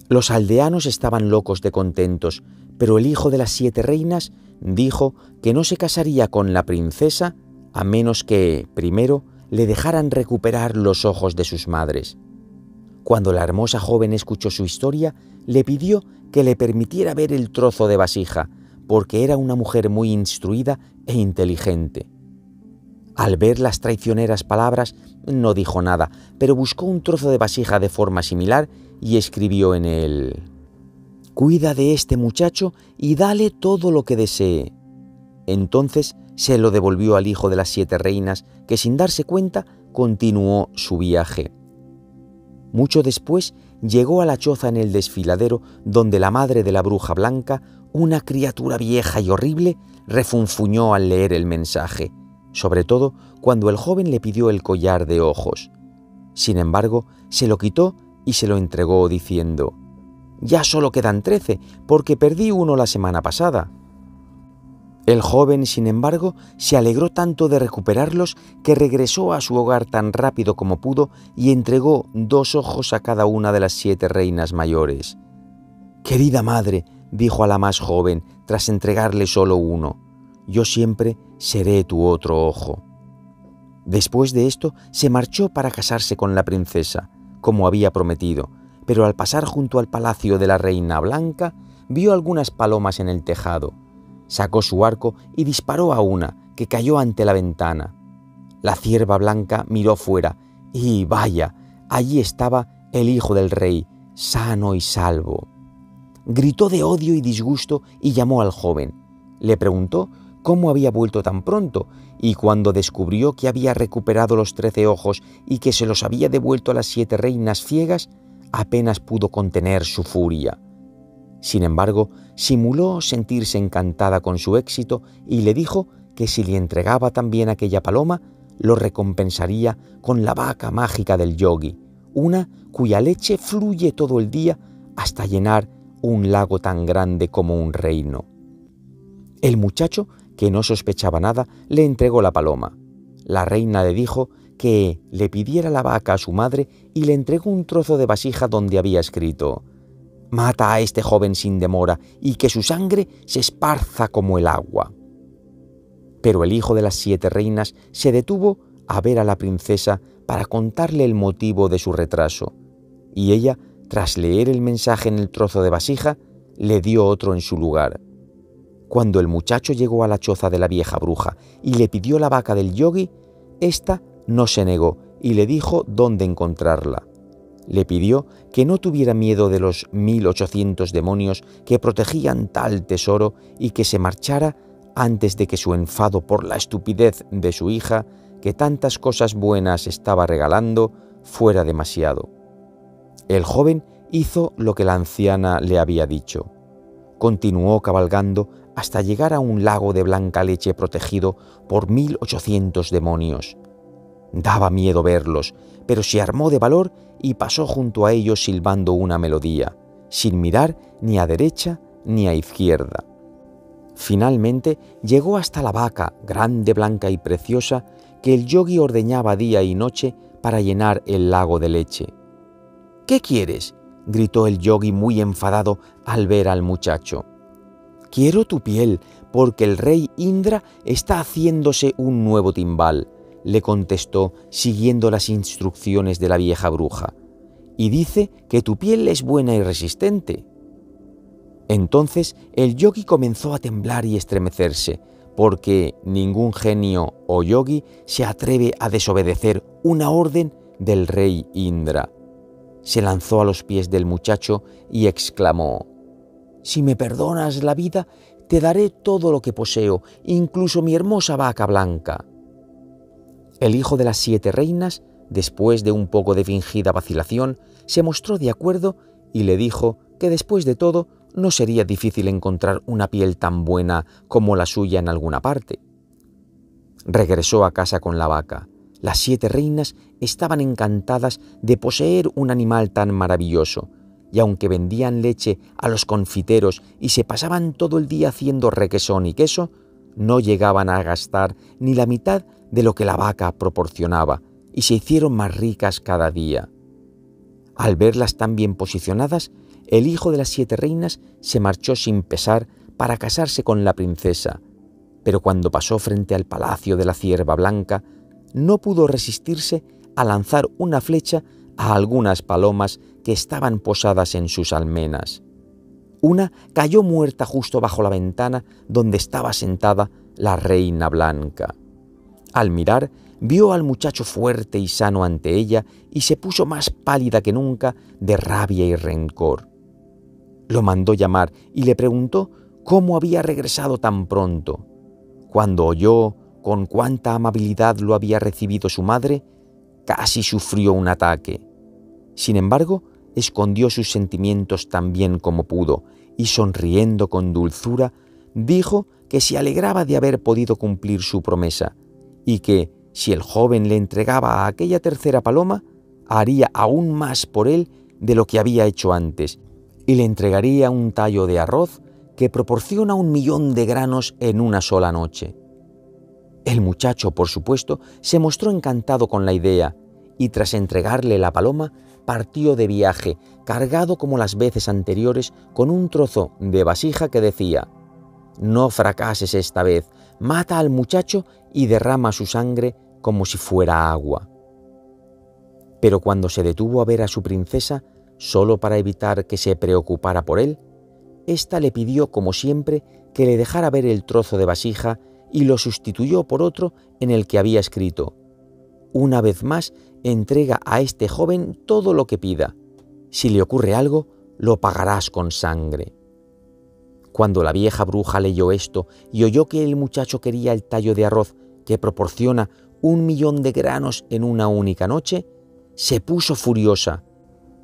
Los aldeanos estaban locos de contentos, pero el hijo de las siete reinas dijo que no se casaría con la princesa a menos que, primero, le dejaran recuperar los ojos de sus madres. Cuando la hermosa joven escuchó su historia, le pidió que le permitiera ver el trozo de vasija, porque era una mujer muy instruida e inteligente. Al ver las traicioneras palabras, no dijo nada, pero buscó un trozo de vasija de forma similar y escribió en él: «Cuida de este muchacho y dale todo lo que desee». Entonces se lo devolvió al hijo de las siete reinas, que sin darse cuenta continuó su viaje. Mucho después llegó a la choza en el desfiladero, donde la madre de la bruja blanca, una criatura vieja y horrible, refunfuñó al leer el mensaje, sobre todo cuando el joven le pidió el collar de ojos. Sin embargo, se lo quitó y se lo entregó diciendo: «Ya solo quedan trece, porque perdí uno la semana pasada». El joven, sin embargo, se alegró tanto de recuperarlos que regresó a su hogar tan rápido como pudo y entregó dos ojos a cada una de las siete reinas mayores. «Querida madre», dijo a la más joven, tras entregarle solo uno, «yo siempre seré tu otro ojo». Después de esto, se marchó para casarse con la princesa, como había prometido, pero al pasar junto al palacio de la reina blanca, vio algunas palomas en el tejado. Sacó su arco y disparó a una, que cayó ante la ventana. La cierva blanca miró fuera, y vaya, allí estaba el hijo del rey, sano y salvo. Gritó de odio y disgusto y llamó al joven. Le preguntó cómo había vuelto tan pronto, y cuando descubrió que había recuperado los trece ojos y que se los había devuelto a las siete reinas ciegas, apenas pudo contener su furia. Sin embargo, simuló sentirse encantada con su éxito y le dijo que si le entregaba también aquella paloma, lo recompensaría con la vaca mágica del yogi, una cuya leche fluye todo el día hasta llenar un lago tan grande como un reino. El muchacho, que no sospechaba nada, le entregó la paloma. La reina le dijo que le pidiera la vaca a su madre y le entregó un trozo de vasija donde había escrito: «Mata a este joven sin demora y que su sangre se esparza como el agua». Pero el hijo de las siete reinas se detuvo a ver a la princesa para contarle el motivo de su retraso, y ella, tras leer el mensaje en el trozo de vasija, le dio otro en su lugar. Cuando el muchacho llegó a la choza de la vieja bruja y le pidió la vaca del yogi, ésta no se negó y le dijo dónde encontrarla. Le pidió que no tuviera miedo de los mil ochocientos demonios que protegían tal tesoro y que se marchara antes de que su enfado por la estupidez de su hija, que tantas cosas buenas estaba regalando, fuera demasiado. El joven hizo lo que la anciana le había dicho. Continuó cabalgando hasta llegar a un lago de blanca leche protegido por mil ochocientos demonios. Daba miedo verlos, pero se armó de valor y pasó junto a ellos silbando una melodía, sin mirar ni a derecha ni a izquierda. Finalmente llegó hasta la vaca, grande, blanca y preciosa, que el yogi ordeñaba día y noche para llenar el lago de leche. «¿Qué quieres?», gritó el yogi muy enfadado al ver al muchacho. «Quiero tu piel, porque el rey Indra está haciéndose un nuevo timbal», le contestó, siguiendo las instrucciones de la vieja bruja, «y dice que tu piel es buena y resistente». Entonces el yogi comenzó a temblar y estremecerse, porque ningún genio o yogi se atreve a desobedecer una orden del rey Indra. Se lanzó a los pies del muchacho y exclamó: «Si me perdonas la vida, te daré todo lo que poseo, incluso mi hermosa vaca blanca». El hijo de las siete reinas Después de un poco de fingida vacilación, se mostró de acuerdo y le dijo que después de todo no sería difícil encontrar una piel tan buena como la suya en alguna parte. Regresó a casa con la vaca. Las siete reinas estaban encantadas de poseer un animal tan maravilloso, y aunque vendían leche a los confiteros y se pasaban todo el día haciendo requesón y queso, no llegaban a gastar ni la mitad de lo que la vaca proporcionaba, y se hicieron más ricas cada día. Al verlas tan bien posicionadas, el hijo de las siete reinas se marchó sin pesar para casarse con la princesa, pero cuando pasó frente al palacio de la Cierva Blanca, no pudo resistirse a lanzar una flecha a algunas palomas que estaban posadas en sus almenas. Una cayó muerta justo bajo la ventana donde estaba sentada la reina blanca. Al mirar, vio al muchacho fuerte y sano ante ella y se puso más pálida que nunca de rabia y rencor. Lo mandó llamar y le preguntó cómo había regresado tan pronto. Cuando oyó con cuánta amabilidad lo había recibido su madre, casi sufrió un ataque. Sin embargo, escondió sus sentimientos tan bien como pudo y, sonriendo con dulzura, dijo que se alegraba de haber podido cumplir su promesa y que, si el joven le entregaba a aquella tercera paloma, haría aún más por él de lo que había hecho antes y le entregaría un tallo de arroz que proporciona un millón de granos en una sola noche. El muchacho, por supuesto, se mostró encantado con la idea y, tras entregarle la paloma, partió de viaje, cargado como las veces anteriores con un trozo de vasija que decía: «No fracases esta vez, mata al muchacho y derrama su sangre como si fuera agua». Pero cuando se detuvo a ver a su princesa, solo para evitar que se preocupara por él, ésta le pidió, como siempre, que le dejara ver el trozo de vasija y lo sustituyó por otro en el que había escrito: «Una vez más, entrega a este joven todo lo que pida. Si le ocurre algo, lo pagarás con sangre». Cuando la vieja bruja leyó esto y oyó que el muchacho quería el tallo de arroz que proporciona un millón de granos en una única noche, se puso furiosa.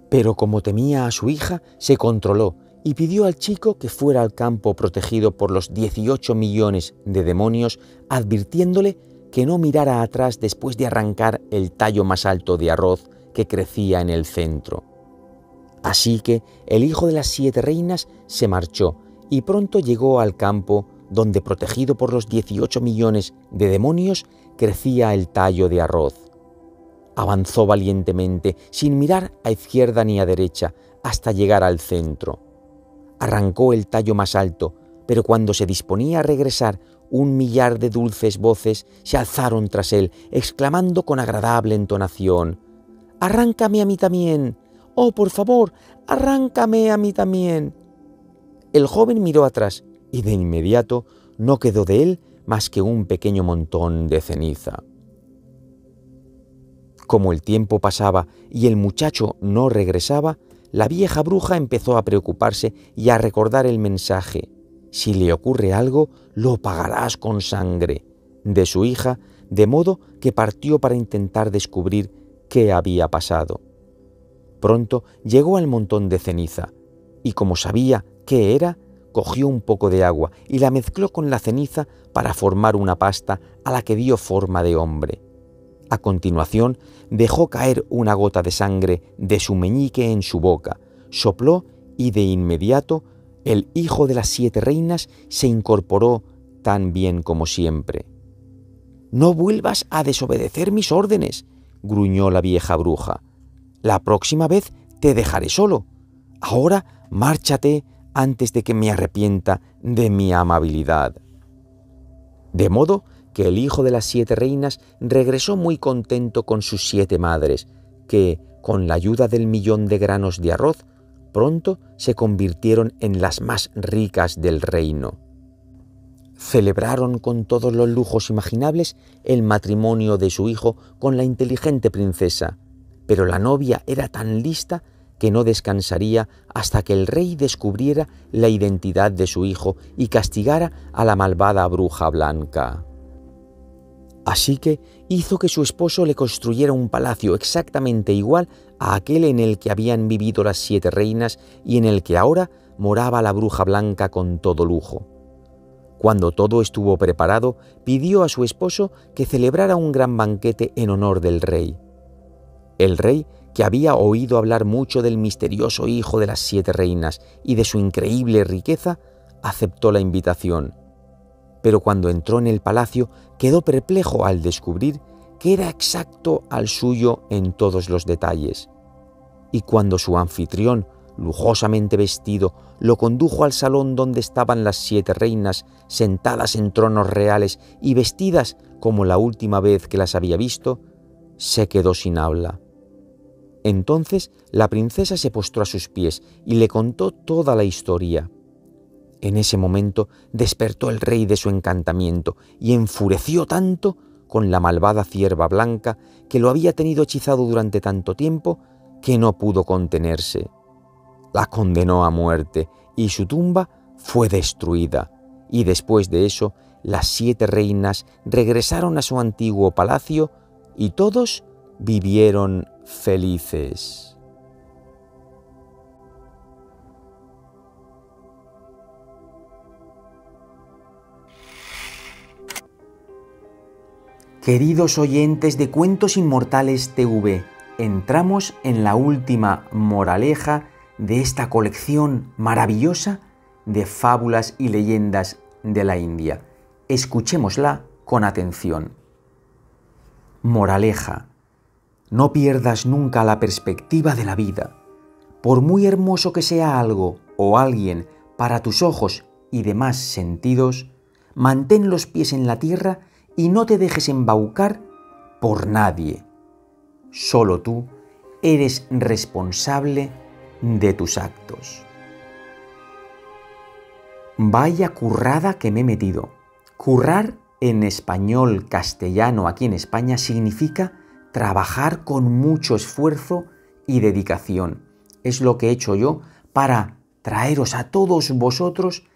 Pero como temía a su hija, se controló y pidió al chico que fuera al campo protegido por los dieciocho millones de demonios, advirtiéndole que no mirara atrás después de arrancar el tallo más alto de arroz que crecía en el centro. Así que el hijo de las siete reinas se marchó y pronto llegó al campo donde, protegido por los dieciocho millones de demonios, crecía el tallo de arroz. Avanzó valientemente, sin mirar a izquierda ni a derecha, hasta llegar al centro. Arrancó el tallo más alto, pero cuando se disponía a regresar, un millar de dulces voces se alzaron tras él, exclamando con agradable entonación: «¡Arráncame a mí también! ¡Oh, por favor, arráncame a mí también!». El joven miró atrás y de inmediato no quedó de él más que un pequeño montón de ceniza. Como el tiempo pasaba y el muchacho no regresaba, la vieja bruja empezó a preocuparse y a recordar el mensaje: «Si le ocurre algo, lo pagarás con sangre», de su hija, de modo que partió para intentar descubrir qué había pasado. Pronto llegó al montón de ceniza, y como sabía qué era, cogió un poco de agua y la mezcló con la ceniza para formar una pasta a la que dio forma de hombre. A continuación, dejó caer una gota de sangre de su meñique en su boca, sopló y de inmediato el hijo de las siete reinas se incorporó tan bien como siempre. «No vuelvas a desobedecer mis órdenes», gruñó la vieja bruja. «La próxima vez te dejaré solo. Ahora márchate antes de que me arrepienta de mi amabilidad». De modo que el hijo de las siete reinas regresó muy contento con sus siete madres, que, con la ayuda del millón de granos de arroz, pronto se convirtieron en las más ricas del reino. Celebraron con todos los lujos imaginables el matrimonio de su hijo con la inteligente princesa, pero la novia era tan lista que no descansaría hasta que el rey descubriera la identidad de su hijo y castigara a la malvada bruja blanca. Así que hizo que su esposo le construyera un palacio exactamente igual a aquel en el que habían vivido las siete reinas y en el que ahora moraba la bruja blanca con todo lujo. Cuando todo estuvo preparado, pidió a su esposo que celebrara un gran banquete en honor del rey. El rey, que había oído hablar mucho del misterioso hijo de las siete reinas y de su increíble riqueza, aceptó la invitación. Pero cuando entró en el palacio, quedó perplejo al descubrir que era exacto al suyo en todos los detalles. Y cuando su anfitrión, lujosamente vestido, lo condujo al salón donde estaban las siete reinas, sentadas en tronos reales y vestidas como la última vez que las había visto, se quedó sin habla. Entonces la princesa se postró a sus pies y le contó toda la historia. En ese momento despertó el rey de su encantamiento y enfureció tanto con la malvada cierva blanca que lo había tenido hechizado durante tanto tiempo que no pudo contenerse. La condenó a muerte y su tumba fue destruida, y después de eso las siete reinas regresaron a su antiguo palacio y todos vivieron felices. Queridos oyentes de Cuentos Inmortales T V, entramos en la última moraleja de esta colección maravillosa de fábulas y leyendas de la India. Escuchémosla con atención. Moraleja: no pierdas nunca la perspectiva de la vida. Por muy hermoso que sea algo o alguien para tus ojos y demás sentidos, mantén los pies en la tierra y no te dejes embaucar por nadie. Solo tú eres responsable de tus actos. Vaya currada que me he metido. Currar en español castellano aquí en España significa trabajar con mucho esfuerzo y dedicación. Es lo que he hecho yo para traeros a todos vosotros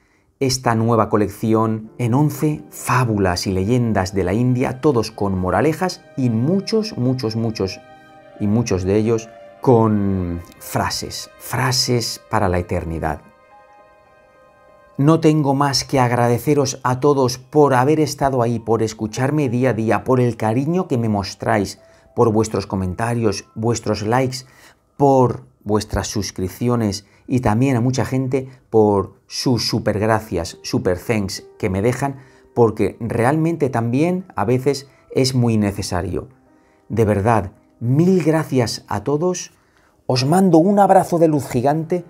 esta nueva colección en once fábulas y leyendas de la India, todos con moralejas y muchos, muchos, muchos y muchos de ellos con frases, frases para la eternidad. No tengo más que agradeceros a todos por haber estado ahí, por escucharme día a día, por el cariño que me mostráis, por vuestros comentarios, vuestros likes, por vuestras suscripciones y también a mucha gente por sus super gracias, super thanks que me dejan, porque realmente también a veces es muy necesario. De verdad, mil gracias a todos. Os mando un abrazo de luz gigante,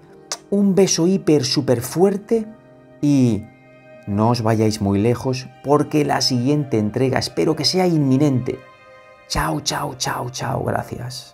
un beso hiper super fuerte y no os vayáis muy lejos porque la siguiente entrega espero que sea inminente. Chao, chao, chao, chao. Gracias.